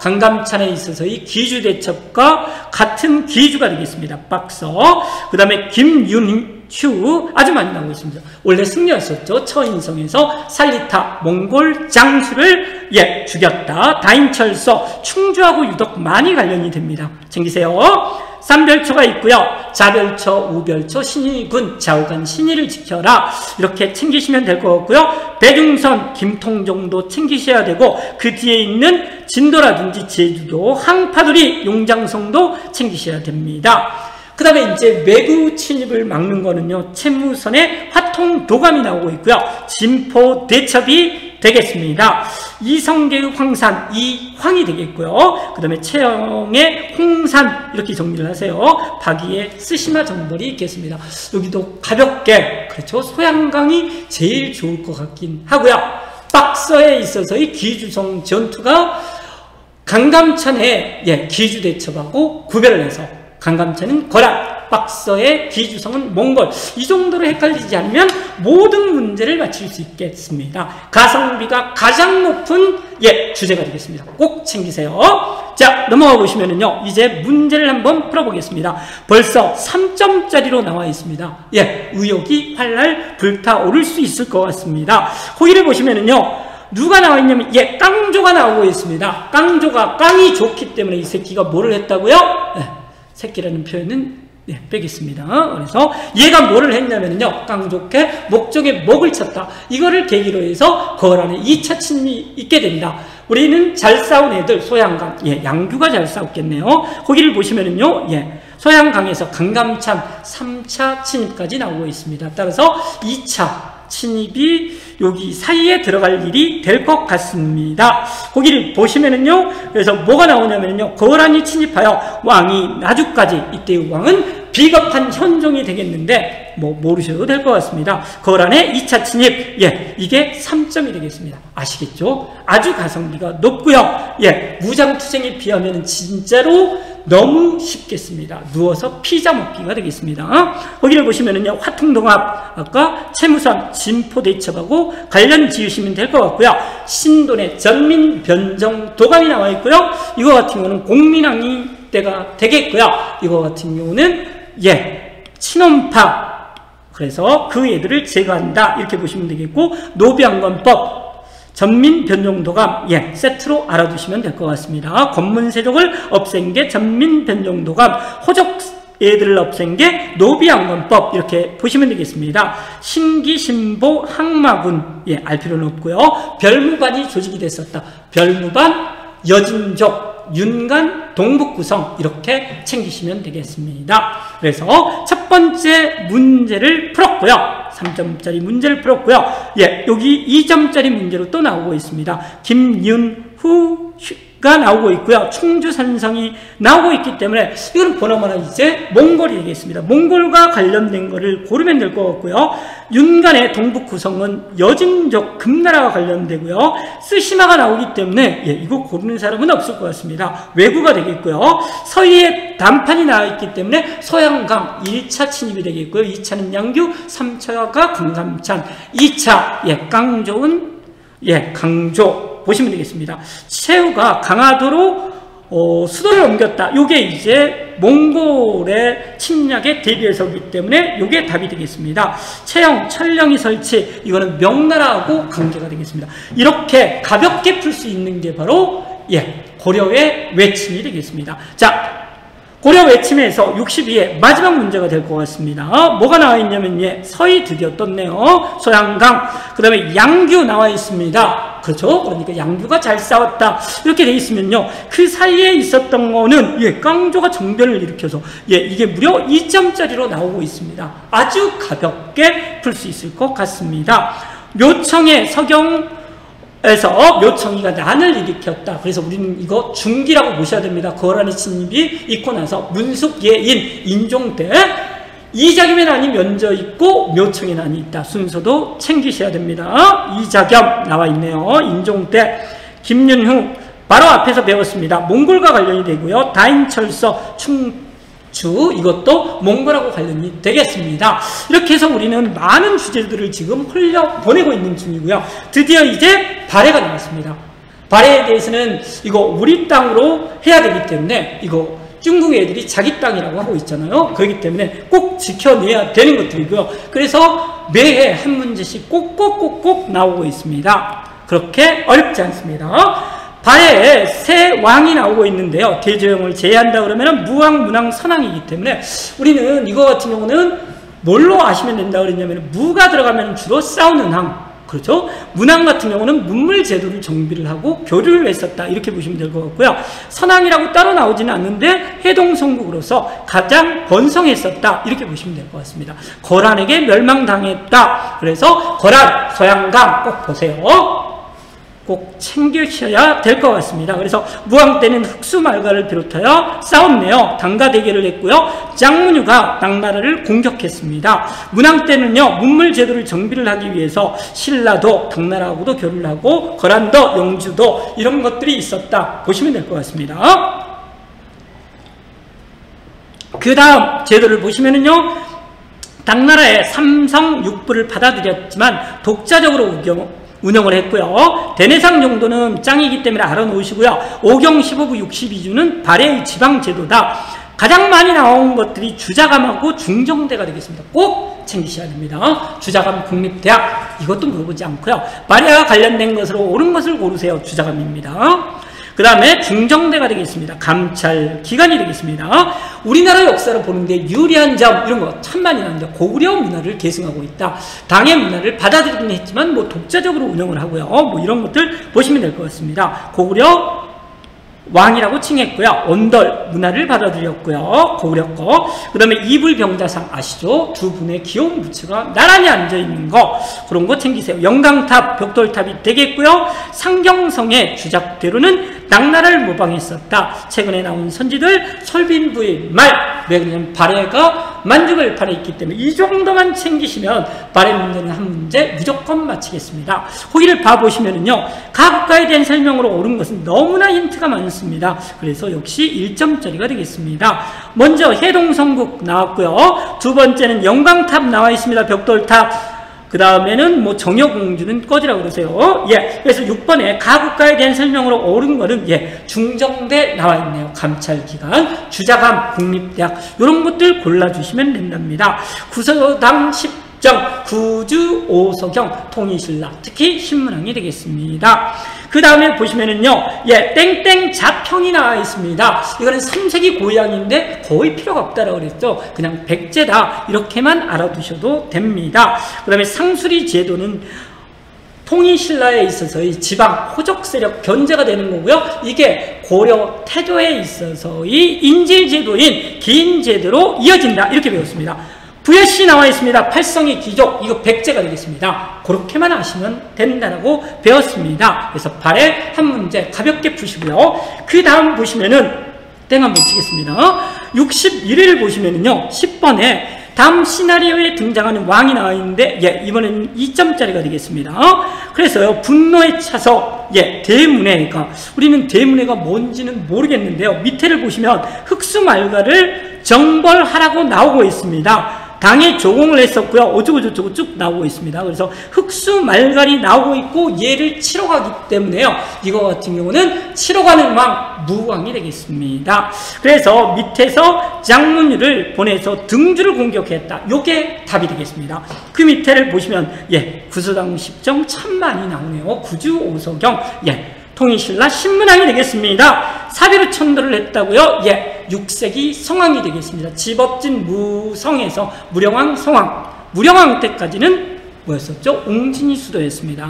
강감찬에 있어서의 기주 대첩과 같은 기주가 되겠습니다. 빡석. 그 다음에 김윤후 아주 많이 나오고 있습니다. 원래 승려였었죠. 처인성에서 살리타 몽골 장수를 죽였다. 다인철서 충주하고 유독 많이 관련이 됩니다. 챙기세요. 삼별초가 있고요. 자별초, 우별초, 신의군, 좌우간 신의를 지켜라. 이렇게 챙기시면 될 것 같고요. 백용선, 김통정도 챙기셔야 되고 그 뒤에 있는 진도라든지 제주도, 항파두리, 용장성도 챙기셔야 됩니다. 그 다음에 이제 외구 침입을 막는 거는요. 채무선에 화통도감이 나오고 있고요. 진포 대첩이 되겠습니다. 이성계의 황산, 이황이 되겠고요. 그 다음에 채영의 홍산 이렇게 정리를 하세요. 박이의 쓰시마 정벌이 있겠습니다. 여기도 가볍게 그렇죠. 소양강이 제일 좋을 것 같긴 하고요. 박서에 있어서의 기주성 전투가 강감찬의 기주 대첩하고 구별을 해서 강감찬은 거란, 박서의 기주성은 몽골. 이 정도로 헷갈리지 않으면 모든 문제를 맞출 수 있겠습니다. 가성비가 가장 높은 주제가 되겠습니다. 꼭 챙기세요. 자, 넘어가 보시면은요. 이제 문제를 한번 풀어보겠습니다. 벌써 3점짜리로 나와 있습니다. 의욕이 활활 불타오를 수 있을 것 같습니다. 호의를 보시면은요. 누가 나와 있냐면 깡조가 나오고 있습니다. 깡조가 깡이 좋기 때문에 이 새끼가 뭐를 했다고요? 새끼라는 표현은 빼겠습니다. 그래서 얘가 뭐를 했냐면요. 깡좋게 목적에 목을 쳤다. 이거를 계기로 해서 거울 안에 2차 침입이 있게 된다. 우리는 잘 싸운 애들 소양강, 양규가 잘 싸웠겠네요. 거기를 보시면은요. 소양강에서 강감찬 3차 침입까지 나오고 있습니다. 따라서 2차 침입이 여기 사이에 들어갈 일이 될 것 같습니다. 거기를 보시면은요. 그래서 뭐가 나오냐면요. 거란이 침입하여 왕이 나주까지 이때의 왕은 비겁한 현종이 되겠는데 모르셔도 될 것 같습니다. 거란의 2차 침입. 이게 3점이 되겠습니다. 아시겠죠? 아주 가성비가 높고요. 무장투쟁에 비하면 진짜로 너무 쉽겠습니다. 누워서 피자 먹기가 되겠습니다. 거기를 보시면은요. 화통동합, 아까 채무선, 진포 대첩하고 관련 지으시면 될 것 같고요. 신돈의 전민 변정 도감이 나와 있고요. 이거 같은 경우는 공민왕이 때가 되겠고요. 이거 같은 경우는 친원파. 그래서 그 애들을 제거한다. 이렇게 보시면 되겠고 노비안검법. 전민 변종도감 세트로 알아두시면 될 것 같습니다. 권문세족을 없앤 게 전민 변종도감, 호족 애들을 없앤 게 노비안검법 이렇게 보시면 되겠습니다. 신기, 신보, 항마군 알 필요는 없고요. 별무반이 조직이 됐었다. 별무반, 여진족, 윤간, 동북구성 이렇게 챙기시면 되겠습니다. 그래서 첫 번째 문제를 풀었고요. 3점짜리 문제를 풀었고요. 여기 2점짜리 문제로 또 나오고 있습니다. 김윤후가 나오고 있고요. 충주산성이 나오고 있기 때문에 이건 보나마나 이제 몽골이 되겠습니다. 몽골과 관련된 거를 고르면 될 것 같고요. 윤간의 동북구성은 여진족 금나라와 관련되고요. 쓰시마가 나오기 때문에 이거 고르는 사람은 없을 것 같습니다. 외구가 되겠고요. 서희의 단판이 나와있기 때문에 소양강 1차 침입이 되겠고요. 2차는 양규, 3차가 강감찬, 2차 깡조은 강조 보시면 되겠습니다. 채우가 강화도로 수도를 옮겼다. 요게 이제 몽골의 침략에 대비해서기 때문에 요게 답이 되겠습니다. 채영, 철령이 설치. 이거는 명나라하고 관계가 되겠습니다. 이렇게 가볍게 풀 수 있는 게 바로 고려의 외침이 되겠습니다. 자, 고려 외침에서 62의 마지막 문제가 될 것 같습니다. 뭐가 나와 있냐면 서희 드디어 떴네요. 소양강. 그 다음에 양규 나와 있습니다. 그렇죠? 그러니까 양규가 잘 싸웠다. 이렇게 돼 있으면요. 그 사이에 있었던 거는 깡조가 정변을 일으켜서 이게 무려 2점짜리로 나오고 있습니다. 아주 가볍게 풀 수 있을 것 같습니다. 묘청의 서경에서 묘청이가 난을 일으켰다. 그래서 우리는 이거 중기라고 보셔야 됩니다. 거란의 침입이 있고 나서 문숙, 예인, 인종 때 이자겸의 난이 면저 있고 묘청의 난이 있다. 순서도 챙기셔야 됩니다. 이자겸 나와 있네요. 인종 때 김윤후 바로 앞에서 배웠습니다. 몽골과 관련이 되고요. 다인철서, 충주 이것도 몽골하고 관련이 되겠습니다. 이렇게 해서 우리는 많은 주제들을 지금 흘려보내고 있는 중이고요. 드디어 이제 발해가 나왔습니다. 발해에 대해서는 이거 우리 땅으로 해야 되기 때문에 이거 중국 애들이 자기 땅이라고 하고 있잖아요. 그렇기 때문에 꼭 지켜내야 되는 것들이고요. 그래서 매해 한 문제씩 꼭꼭꼭꼭 나오고 있습니다. 그렇게 어렵지 않습니다. 발해에 세 왕이 나오고 있는데요. 대조영을 제외한다 그러면 무왕, 문왕, 선왕이기 때문에 우리는 이거 같은 경우는 뭘로 아시면 된다 그랬냐면 무가 들어가면 주로 싸우는 항, 그렇죠? 문왕 같은 경우는 문물 제도를 정비를 하고 교류를 했었다 이렇게 보시면 될 것 같고요. 선왕이라고 따로 나오지는 않는데 해동성국으로서 가장 번성했었다 이렇게 보시면 될 것 같습니다. 거란에게 멸망당했다. 그래서 거란, 서양강 꼭 보세요. 꼭 챙기셔야 될 것 같습니다. 그래서 무왕 때는 흑수말가를 비롯하여 싸웠네요. 당가 대결을 했고요. 장문유가 당나라를 공격했습니다. 문왕 때는요, 문물 제도를 정비를 하기 위해서 신라도 당나라하고도 교류를 하고 거란도 영주도 이런 것들이 있었다 보시면 될 것 같습니다. 그 다음 제도를 보시면은요, 당나라의 삼성육부를 받아들였지만 독자적으로 운영을 했고요. 대내상 정도는 짱이기 때문에 알아놓으시고요. 5경 15부 62주는 발해의 지방제도다. 가장 많이 나온 것들이 주자감하고 중정대가 되겠습니다. 꼭 챙기셔야 됩니다. 주자감, 국립대학 이것도 물어보지 않고요. 발해와 관련된 것으로 옳은 것을 고르세요. 주자감입니다. 그 다음에 중정대가 되겠습니다. 감찰 기간이 되겠습니다. 우리나라 역사를 보는데 유리한 점 이런 거 참 많이 나옵니다. 고구려 문화를 계승하고 있다. 당의 문화를 받아들이긴 했지만 뭐 독자적으로 운영을 하고요. 뭐 이런 것들 보시면 될 것 같습니다. 고구려 왕이라고 칭했고요. 원돌 문화를 받아들였고요. 고구려 거. 그 다음에 이불병자상 아시죠? 두 분의 귀여운 부츠가 나란히 앉아있는 거. 그런 거 챙기세요. 영강탑, 벽돌탑이 되겠고요. 상경성의 주작대로는 당나라를 모방했었다. 최근에 나온 선지들, 설빈부의 말. 왜 그러냐면 발해가 만죽을 발해있기 때문에 이 정도만 챙기시면 발해 문제는 한 문제 무조건 마치겠습니다. 호의를 봐보시면은요, 가국가에 대한 설명으로 옳은 것은 너무나 힌트가 많습니다. 그래서 역시 1점짜리가 되겠습니다. 먼저 해동성국 나왔고요. 두 번째는 영광탑 나와 있습니다. 벽돌탑. 그 다음에는 뭐 정여공주는 꺼지라고 그러세요. 예. 그래서 6번에 가국가에 대한 설명으로 옳은 거는 예, 중정대 나와 있네요. 감찰기간, 주자감, 국립대학 이런 것들 골라주시면 된답니다. 구서당 10정, 구주, 오서경, 통일신라 특히 신문왕이 되겠습니다. 그 다음에 보시면은요, 예, 땡땡 자평이 나와 있습니다. 이거는 3세기 고양인데 거의 필요가 없다라고 그랬죠. 그냥 백제다. 이렇게만 알아두셔도 됩니다. 그 다음에 상수리 제도는 통일신라에 있어서의 지방 호적세력 견제가 되는 거고요. 이게 고려 태조에 있어서의 인질제도인 기인제도로 이어진다. 이렇게 배웠습니다. VSC 나와 있습니다. 팔성의 귀족, 이거 백제가 되겠습니다. 그렇게만 아시면 된다라고 배웠습니다. 그래서 발해 한 문제 가볍게 푸시고요. 그 다음 보시면은, 땡 한번 치겠습니다. 61일 보시면은요, 10번에 다음 시나리오에 등장하는 왕이 나와 있는데, 예, 이번에는 2점짜리가 되겠습니다. 그래서요, 분노에 차서, 예, 대문해가, 우리는 대문해가 뭔지는 모르겠는데요. 밑에를 보시면 흑수말가를 정벌하라고 나오고 있습니다. 당에 조공을 했었고요. 어쩌고저쩌고 쭉 나오고 있습니다. 그래서 흑수말갈이 나오고 있고 얘를 치러 가기 때문에요. 이거 같은 경우는 치러 가는 왕, 무왕이 되겠습니다. 그래서 밑에서 장문유를 보내서 등주를 공격했다. 요게 답이 되겠습니다. 그 밑에를 보시면 예, 구서당 10정 참 많이 나오네요. 구주, 오서경, 예, 통일신라 신문왕이 되겠습니다. 사비로 천도를 했다고요? 예, 6세기 성왕이 되겠습니다. 집업진 무성에서 무령왕 성왕, 무령왕 때까지는 뭐였었죠? 옹진이 수도였습니다.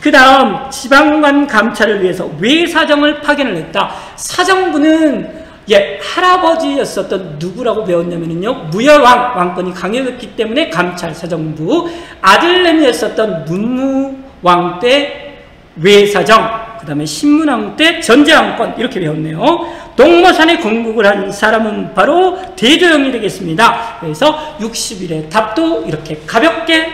그 다음 지방관 감찰을 위해서 외사정을 파견을 했다. 사정부는 예, 할아버지였었던 누구라고 배웠냐면요, 무열왕 왕권이 강해졌기 때문에 감찰사정부, 아들내미였었던 문무왕 때 외사정, 그 다음에 신문왕 때 전제왕권 이렇게 배웠네요. 동모산에 건국을 한 사람은 바로 대조영이 되겠습니다. 그래서 60일의 답도 이렇게 가볍게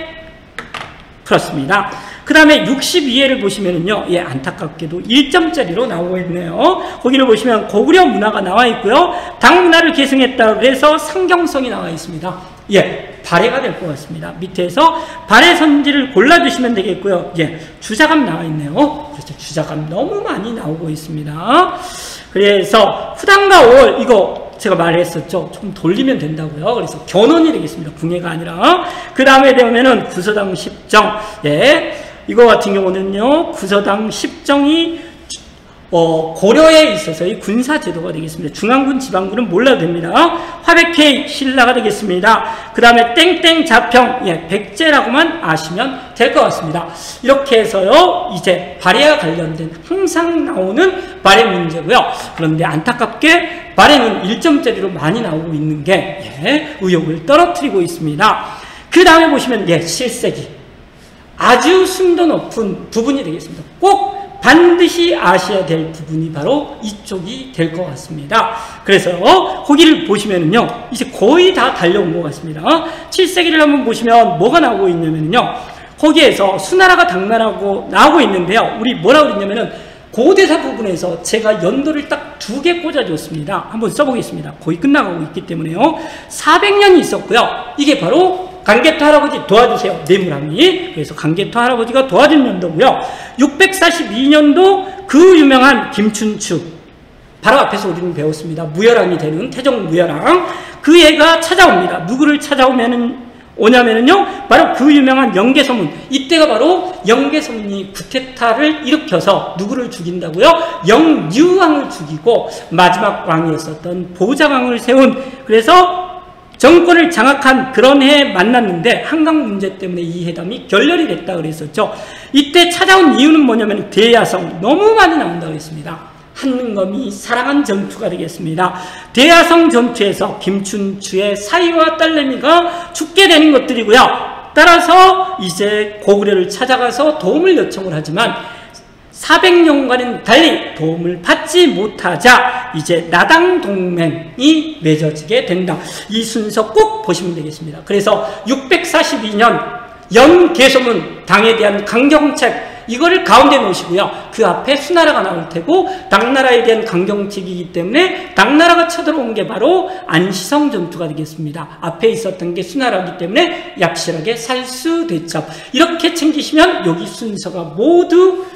풀었습니다. 그 다음에 62회를 보시면은요, 예, 안타깝게도 1점짜리로 나오고 있네요. 거기를 보시면 고구려 문화가 나와 있고요. 당문화를 계승했다고 해서 상경성이 나와 있습니다. 예. 발해가 될 것 같습니다. 밑에서 발해 선지를 골라주시면 되겠고요. 예, 주자감 나와 있네요. 그렇죠. 주자감 너무 많이 나오고 있습니다. 그래서 후당과 올, 이거 제가 말했었죠. 조금 돌리면 된다고요. 그래서 견훤이 되겠습니다. 궁예가 아니라. 그 다음에 되면은 구서당 10정. 예, 이거 같은 경우는요, 구서당 10정이 고려에 있어서의 군사제도가 되겠습니다. 중앙군, 지방군은 몰라도 됩니다. 화백회 신라가 되겠습니다. 그 다음에 땡땡 자평, 예, 백제라고만 아시면 될 것 같습니다. 이렇게 해서요, 이제 발해와 관련된 항상 나오는 발해 문제고요. 그런데 안타깝게 발해는 1점짜리로 많이 나오고 있는 게, 예, 의욕을 떨어뜨리고 있습니다. 그 다음에 보시면, 예, 실세기. 아주 순도 높은 부분이 되겠습니다. 꼭 반드시 아셔야 될 부분이 바로 이쪽이 될 것 같습니다. 그래서 거기를 보시면은요, 이제 거의 다 달려온 것 같습니다. 7세기를 한번 보시면 뭐가 나오고 있냐면요, 거기에서 수나라가 당나라고 나오고 있는데요, 우리 뭐라고 그랬냐면은 고대사 부분에서 제가 연도를 딱 두 개 꽂아줬습니다. 한번 써보겠습니다. 거의 끝나가고 있기 때문에요. 400년이 있었고요. 이게 바로 강개토 할아버지 도와주세요. 뇌물함이. 그래서 강개토 할아버지가 도와준 연도고요. 642년도 그 유명한 김춘추. 바로 앞에서 우리는 배웠습니다. 무열왕이 되는 태종 무열왕. 그 애가 찾아옵니다. 누구를 오냐면은요. 바로 그 유명한 연개소문. 이때가 바로 연개소문이 구태타를 일으켜서 누구를 죽인다고요? 영유왕을 죽이고 마지막 왕이었었던 보자왕을 세운, 그래서 정권을 장악한 그런 해에 만났는데 한강 문제 때문에 이 회담이 결렬이 됐다 그랬었죠. 이때 찾아온 이유는 뭐냐면 대야성 너무 많이 나온다고 했습니다. 한능검이 사랑한 전투가 되겠습니다. 대야성 전투에서 김춘추의 사위와 딸내미가 죽게 되는 것들이고요. 따라서 이제 고구려를 찾아가서 도움을 요청을 하지만 400년과는 달리 도움을 받지 못하자 이제 나당 동맹이 맺어지게 된다. 이 순서 꼭 보시면 되겠습니다. 그래서 642년 연개소문 당에 대한 강경책, 이거를 가운데 놓으시고요. 그 앞에 수나라가 나올 테고 당나라에 대한 강경책이기 때문에 당나라가 쳐들어온 게 바로 안시성 전투가 되겠습니다. 앞에 있었던 게 수나라이기 때문에 약실하게 살수대첩, 이렇게 챙기시면 여기 순서가 모두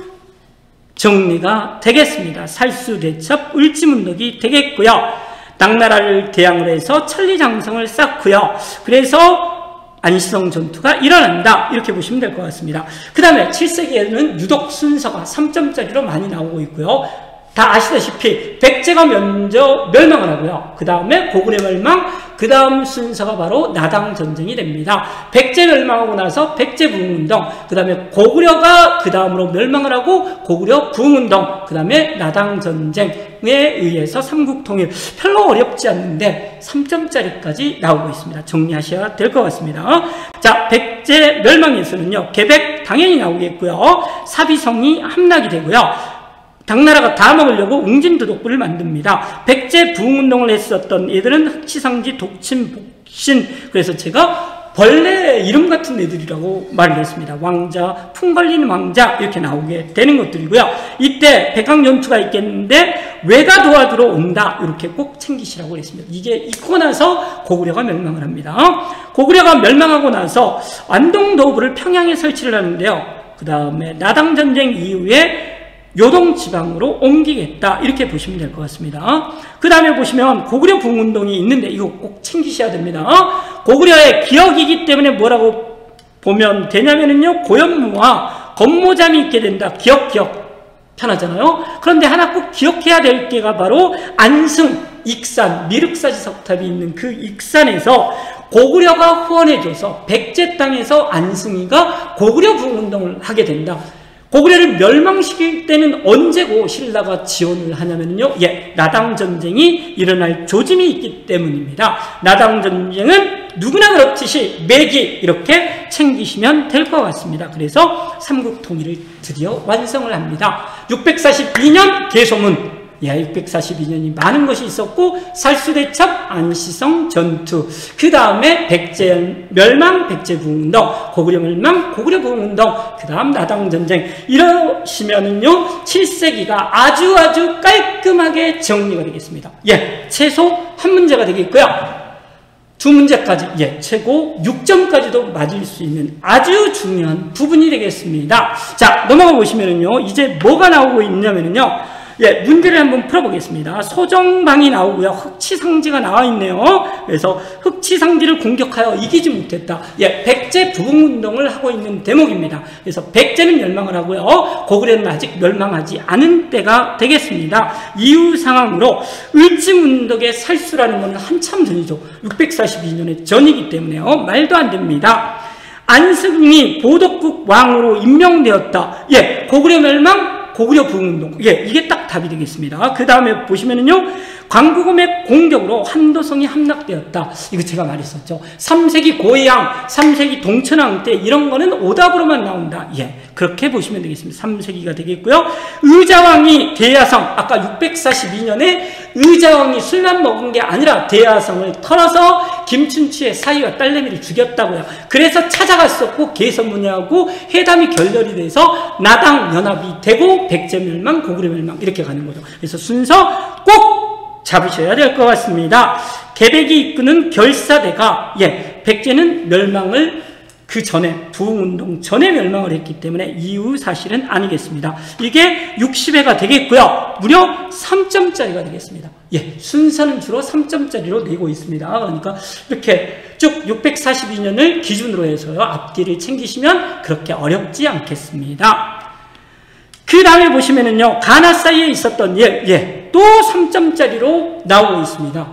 정리가 되겠습니다. 살수대첩, 을지문덕이 되겠고요. 당나라를 대항으로 해서 천리장성을 쌓고요. 그래서 안시성 전투가 일어난다. 이렇게 보시면 될 것 같습니다. 그 다음에 7세기에는 유독 순서가 3점짜리로 많이 나오고 있고요. 다 아시다시피 백제가 먼저 멸망을 하고요. 그 다음에 고구려 멸망, 그 다음 순서가 바로 나당 전쟁이 됩니다. 백제 멸망하고 나서 백제 부흥운동, 그 다음에 고구려가 그 다음으로 멸망을 하고 고구려 부흥운동, 그 다음에 나당 전쟁에 의해서 삼국통일. 별로 어렵지 않는데 3점짜리까지 나오고 있습니다. 정리하셔야 될 것 같습니다. 자, 백제 멸망에서는요, 개백 당연히 나오겠고요. 사비성이 함락이 되고요. 당나라가 다 먹으려고 웅진도독부를 만듭니다. 백제 부흥운동을 했었던 애들은 흑치상지, 독친, 복신, 그래서 제가 벌레 이름 같은 애들이라고 말을 했습니다. 왕자, 풍 걸린 왕자, 이렇게 나오게 되는 것들이고요. 이때 백항전투가 있겠는데 왜가 도와주러 온다, 이렇게 꼭 챙기시라고 했습니다. 이게 있고 나서 고구려가 멸망을 합니다. 고구려가 멸망하고 나서 안동도부를 평양에 설치를 하는데요. 그 다음에 나당전쟁 이후에 요동지방으로 옮기겠다, 이렇게 보시면 될 것 같습니다. 그 다음에 보시면 고구려 부흥운동이 있는데 이거 꼭 챙기셔야 됩니다. 고구려의 기억이기 때문에 뭐라고 보면 되냐면요, 고현무와 권모잠이 있게 된다. 기억 편하잖아요. 그런데 하나 꼭 기억해야 될 게가 바로 안승, 익산, 미륵사지 석탑이 있는 그 익산에서 고구려가 후원해줘서 백제 땅에서 안승이가 고구려 부흥운동을 하게 된다. 고구려를 멸망시킬 때는 언제고 신라가 지원을 하냐면요, 예, 나당전쟁이 일어날 조짐이 있기 때문입니다. 나당전쟁은 누구나 그렇듯이 매기, 이렇게 챙기시면 될 것 같습니다. 그래서 삼국통일을 드디어 완성을 합니다. 642년 개소문, 1642년이 많은 것이 있었고, 살수대첩, 안시성, 전투, 그 다음에 백제 멸망, 백제부흥운동, 고구려 멸망, 고구려 부흥운동, 그 다음 나당전쟁, 이러시면은요 7세기가 아주 깔끔하게 정리가 되겠습니다. 예, 최소 한 문제가 되겠고요. 두 문제까지, 예, 최고 6점까지도 맞을 수 있는 아주 중요한 부분이 되겠습니다. 자, 넘어가 보시면은요, 이제 뭐가 나오고 있냐면은요, 예, 문제를 한번 풀어보겠습니다. 소정방이 나오고요, 흑치상지가 나와 있네요. 그래서 흑치상지를 공격하여 이기지 못했다. 예, 백제 부흥운동을 하고 있는 대목입니다. 그래서 백제는 멸망을 하고요, 고구려는 아직 멸망하지 않은 때가 되겠습니다. 이후 상황으로 을지문덕의 살수라는 건 한참 전이죠. 642년의 전이기 때문에요, 말도 안 됩니다. 안승이 보덕국 왕으로 임명되었다. 예, 고구려 멸망, 고구려 부흥운동, 예, 이게 딱 답이 되겠습니다. 그 다음에 보시면은요, 광부검의 공격으로 한도성이 함락되었다. 이거 제가 말했었죠. 3세기 고해양, 3세기 동천왕 때 이런 거는 오답으로만 나온다. 예, 그렇게 보시면 되겠습니다. 3세기가 되겠고요. 의자왕이 대야성, 아까 642년에 의자왕이 술만 먹은 게 아니라 대야성을 털어서 김춘추의 사위와 딸내미를 죽였다고요. 그래서 찾아갔었고 개선문의하고 회담이 결렬이 돼서 나당 연합이 되고 백제 멸망, 고구려 멸망 이렇게 가는 거죠. 그래서 순서 꼭 잡으셔야 될 것 같습니다. 개백이 이끄는 결사대가, 예, 백제는 멸망을 그 전에, 부흥운동 전에 멸망을 했기 때문에 이후 사실은 아니겠습니다. 이게 60회가 되겠고요. 무려 3점짜리가 되겠습니다. 예, 순서는 주로 3점짜리로 내고 있습니다. 그러니까 이렇게 쭉 642년을 기준으로 해서요, 앞뒤를 챙기시면 그렇게 어렵지 않겠습니다. 그 다음에 보시면은요, 가나 사이에 있었던, 또 3점짜리로 나오고 있습니다.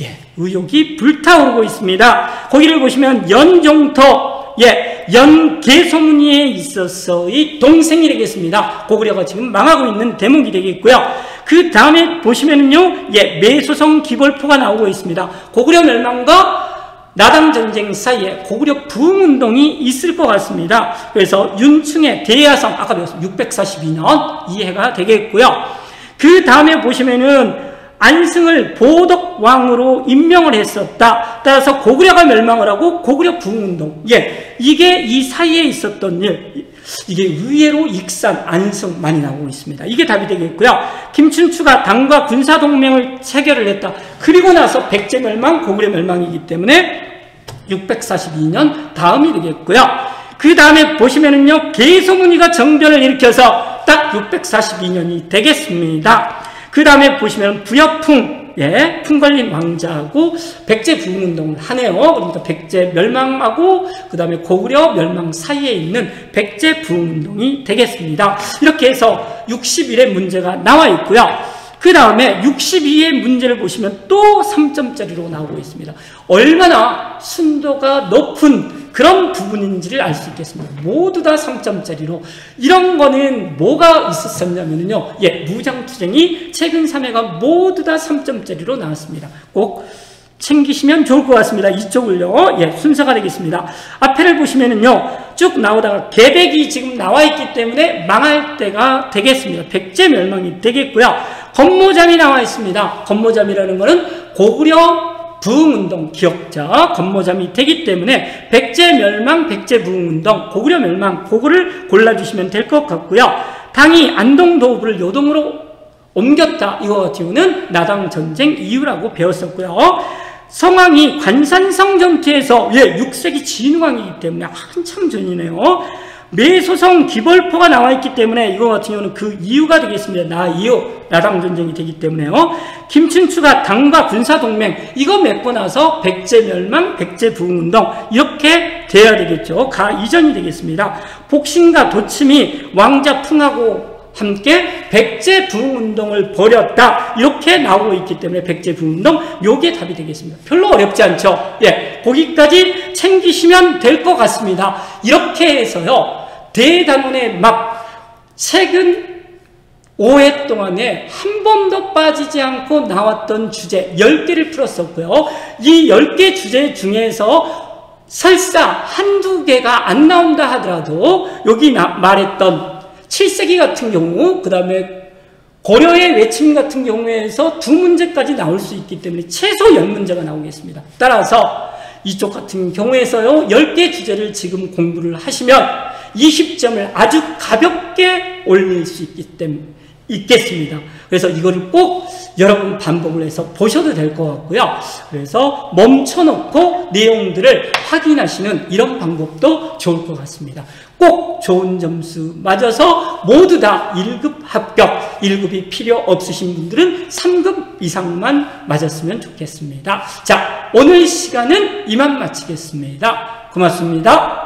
예, 의욕이 불타오르고 있습니다. 거기를 보시면 연종터, 예, 연개소문이에 있어서의 동생이 되겠습니다. 고구려가 지금 망하고 있는 대목이 되겠고요. 그 다음에 보시면은요, 예, 매소성 기벌포가 나오고 있습니다. 고구려 멸망과 나당전쟁 사이에 고구려 부흥운동이 있을 것 같습니다. 그래서 윤충의 대야성, 아까 배웠습니다. 642년 이해가 되겠고요. 그 다음에 보시면은 안승을 보덕왕으로 임명을 했었다. 따라서 고구려가 멸망을 하고 고구려 부흥운동. 예, 이게 이 사이에 있었던 일. 이게 의외로 익산, 안승 많이 나오고 있습니다. 이게 답이 되겠고요. 김춘추가 당과 군사동맹을 체결을 했다. 그리고 나서 백제 멸망, 고구려 멸망이기 때문에 642년 다음이 되겠고요. 그 다음에 보시면은요, 계소문이가 정변을 일으켜서 딱 642년이 되겠습니다. 그 다음에 보시면 부여풍, 예, 풍걸린 왕자하고 백제 부흥운동을 하네요. 그러니까 백제 멸망하고 그 다음에 고구려 멸망 사이에 있는 백제 부흥운동이 되겠습니다. 이렇게 해서 60일의 문제가 나와 있고요. 그 다음에 62의 문제를 보시면 또 3점짜리로 나오고 있습니다. 얼마나 순도가 높은 그런 부분인지를 알 수 있겠습니다. 모두 다 3점짜리로. 이런 거는 뭐가 있었었냐면요, 예, 무장투쟁이 최근 3회가 모두 다 3점짜리로 나왔습니다. 꼭 챙기시면 좋을 것 같습니다. 이쪽을요, 예, 순서가 되겠습니다. 앞에를 보시면은요, 쭉 나오다가 개백이 지금 나와 있기 때문에 망할 때가 되겠습니다. 백제 멸망이 되겠고요. 건모잠이 나와 있습니다. 건모잠이라는 것은 고구려 부흥운동 기억자 건모잠이 되기 때문에 백제 멸망, 백제 부흥운동, 고구려 멸망, 그거를 골라주시면 될 것 같고요. 당이 안동도읍을 요동으로 옮겼다. 이거 같은 경우는 나당전쟁 이유라고 배웠었고요. 성황이 관산성 전투에서, 예, 6세기 진흥왕이기 때문에 한참 전이네요. 매소성 기벌포가 나와 있기 때문에 이거 같은 경우는 그 이유가 되겠습니다. 나 이유, 나당전쟁이 되기 때문에요. 김춘추가 당과 군사동맹, 이거 맺고 나서 백제 멸망, 백제 부흥운동 이렇게 돼야 되겠죠. 가 이전이 되겠습니다. 복신과 도침이 왕자풍하고 함께 백제 부흥운동을 벌였다. 이렇게 나오고 있기 때문에 백제 부흥운동, 요게 답이 되겠습니다. 별로 어렵지 않죠? 예, 거기까지 챙기시면 될 것 같습니다. 이렇게 해서요, 대단원의 막 최근 5회 동안에 한 번도 빠지지 않고 나왔던 주제 10개를 풀었었고요. 이 10개 주제 중에서 설사 한두 개가 안 나온다 하더라도 여기 말했던 7세기 같은 경우, 그 다음에 고려의 외침 같은 경우에서 두 문제까지 나올 수 있기 때문에 최소 10문제가 나오겠습니다. 따라서 이쪽 같은 경우에서요, 10개 주제를 지금 공부를 하시면 20점을 아주 가볍게 올릴 수 있기 때문에 있겠습니다. 그래서 이거를 꼭 여러 번 반복을 해서 보셔도 될 것 같고요. 그래서 멈춰놓고 내용들을 확인하시는 이런 방법도 좋을 것 같습니다. 꼭 좋은 점수 맞아서 모두 다 1급 합격, 1급이 필요 없으신 분들은 3급 이상만 맞았으면 좋겠습니다. 자, 오늘 시간은 이만 마치겠습니다. 고맙습니다.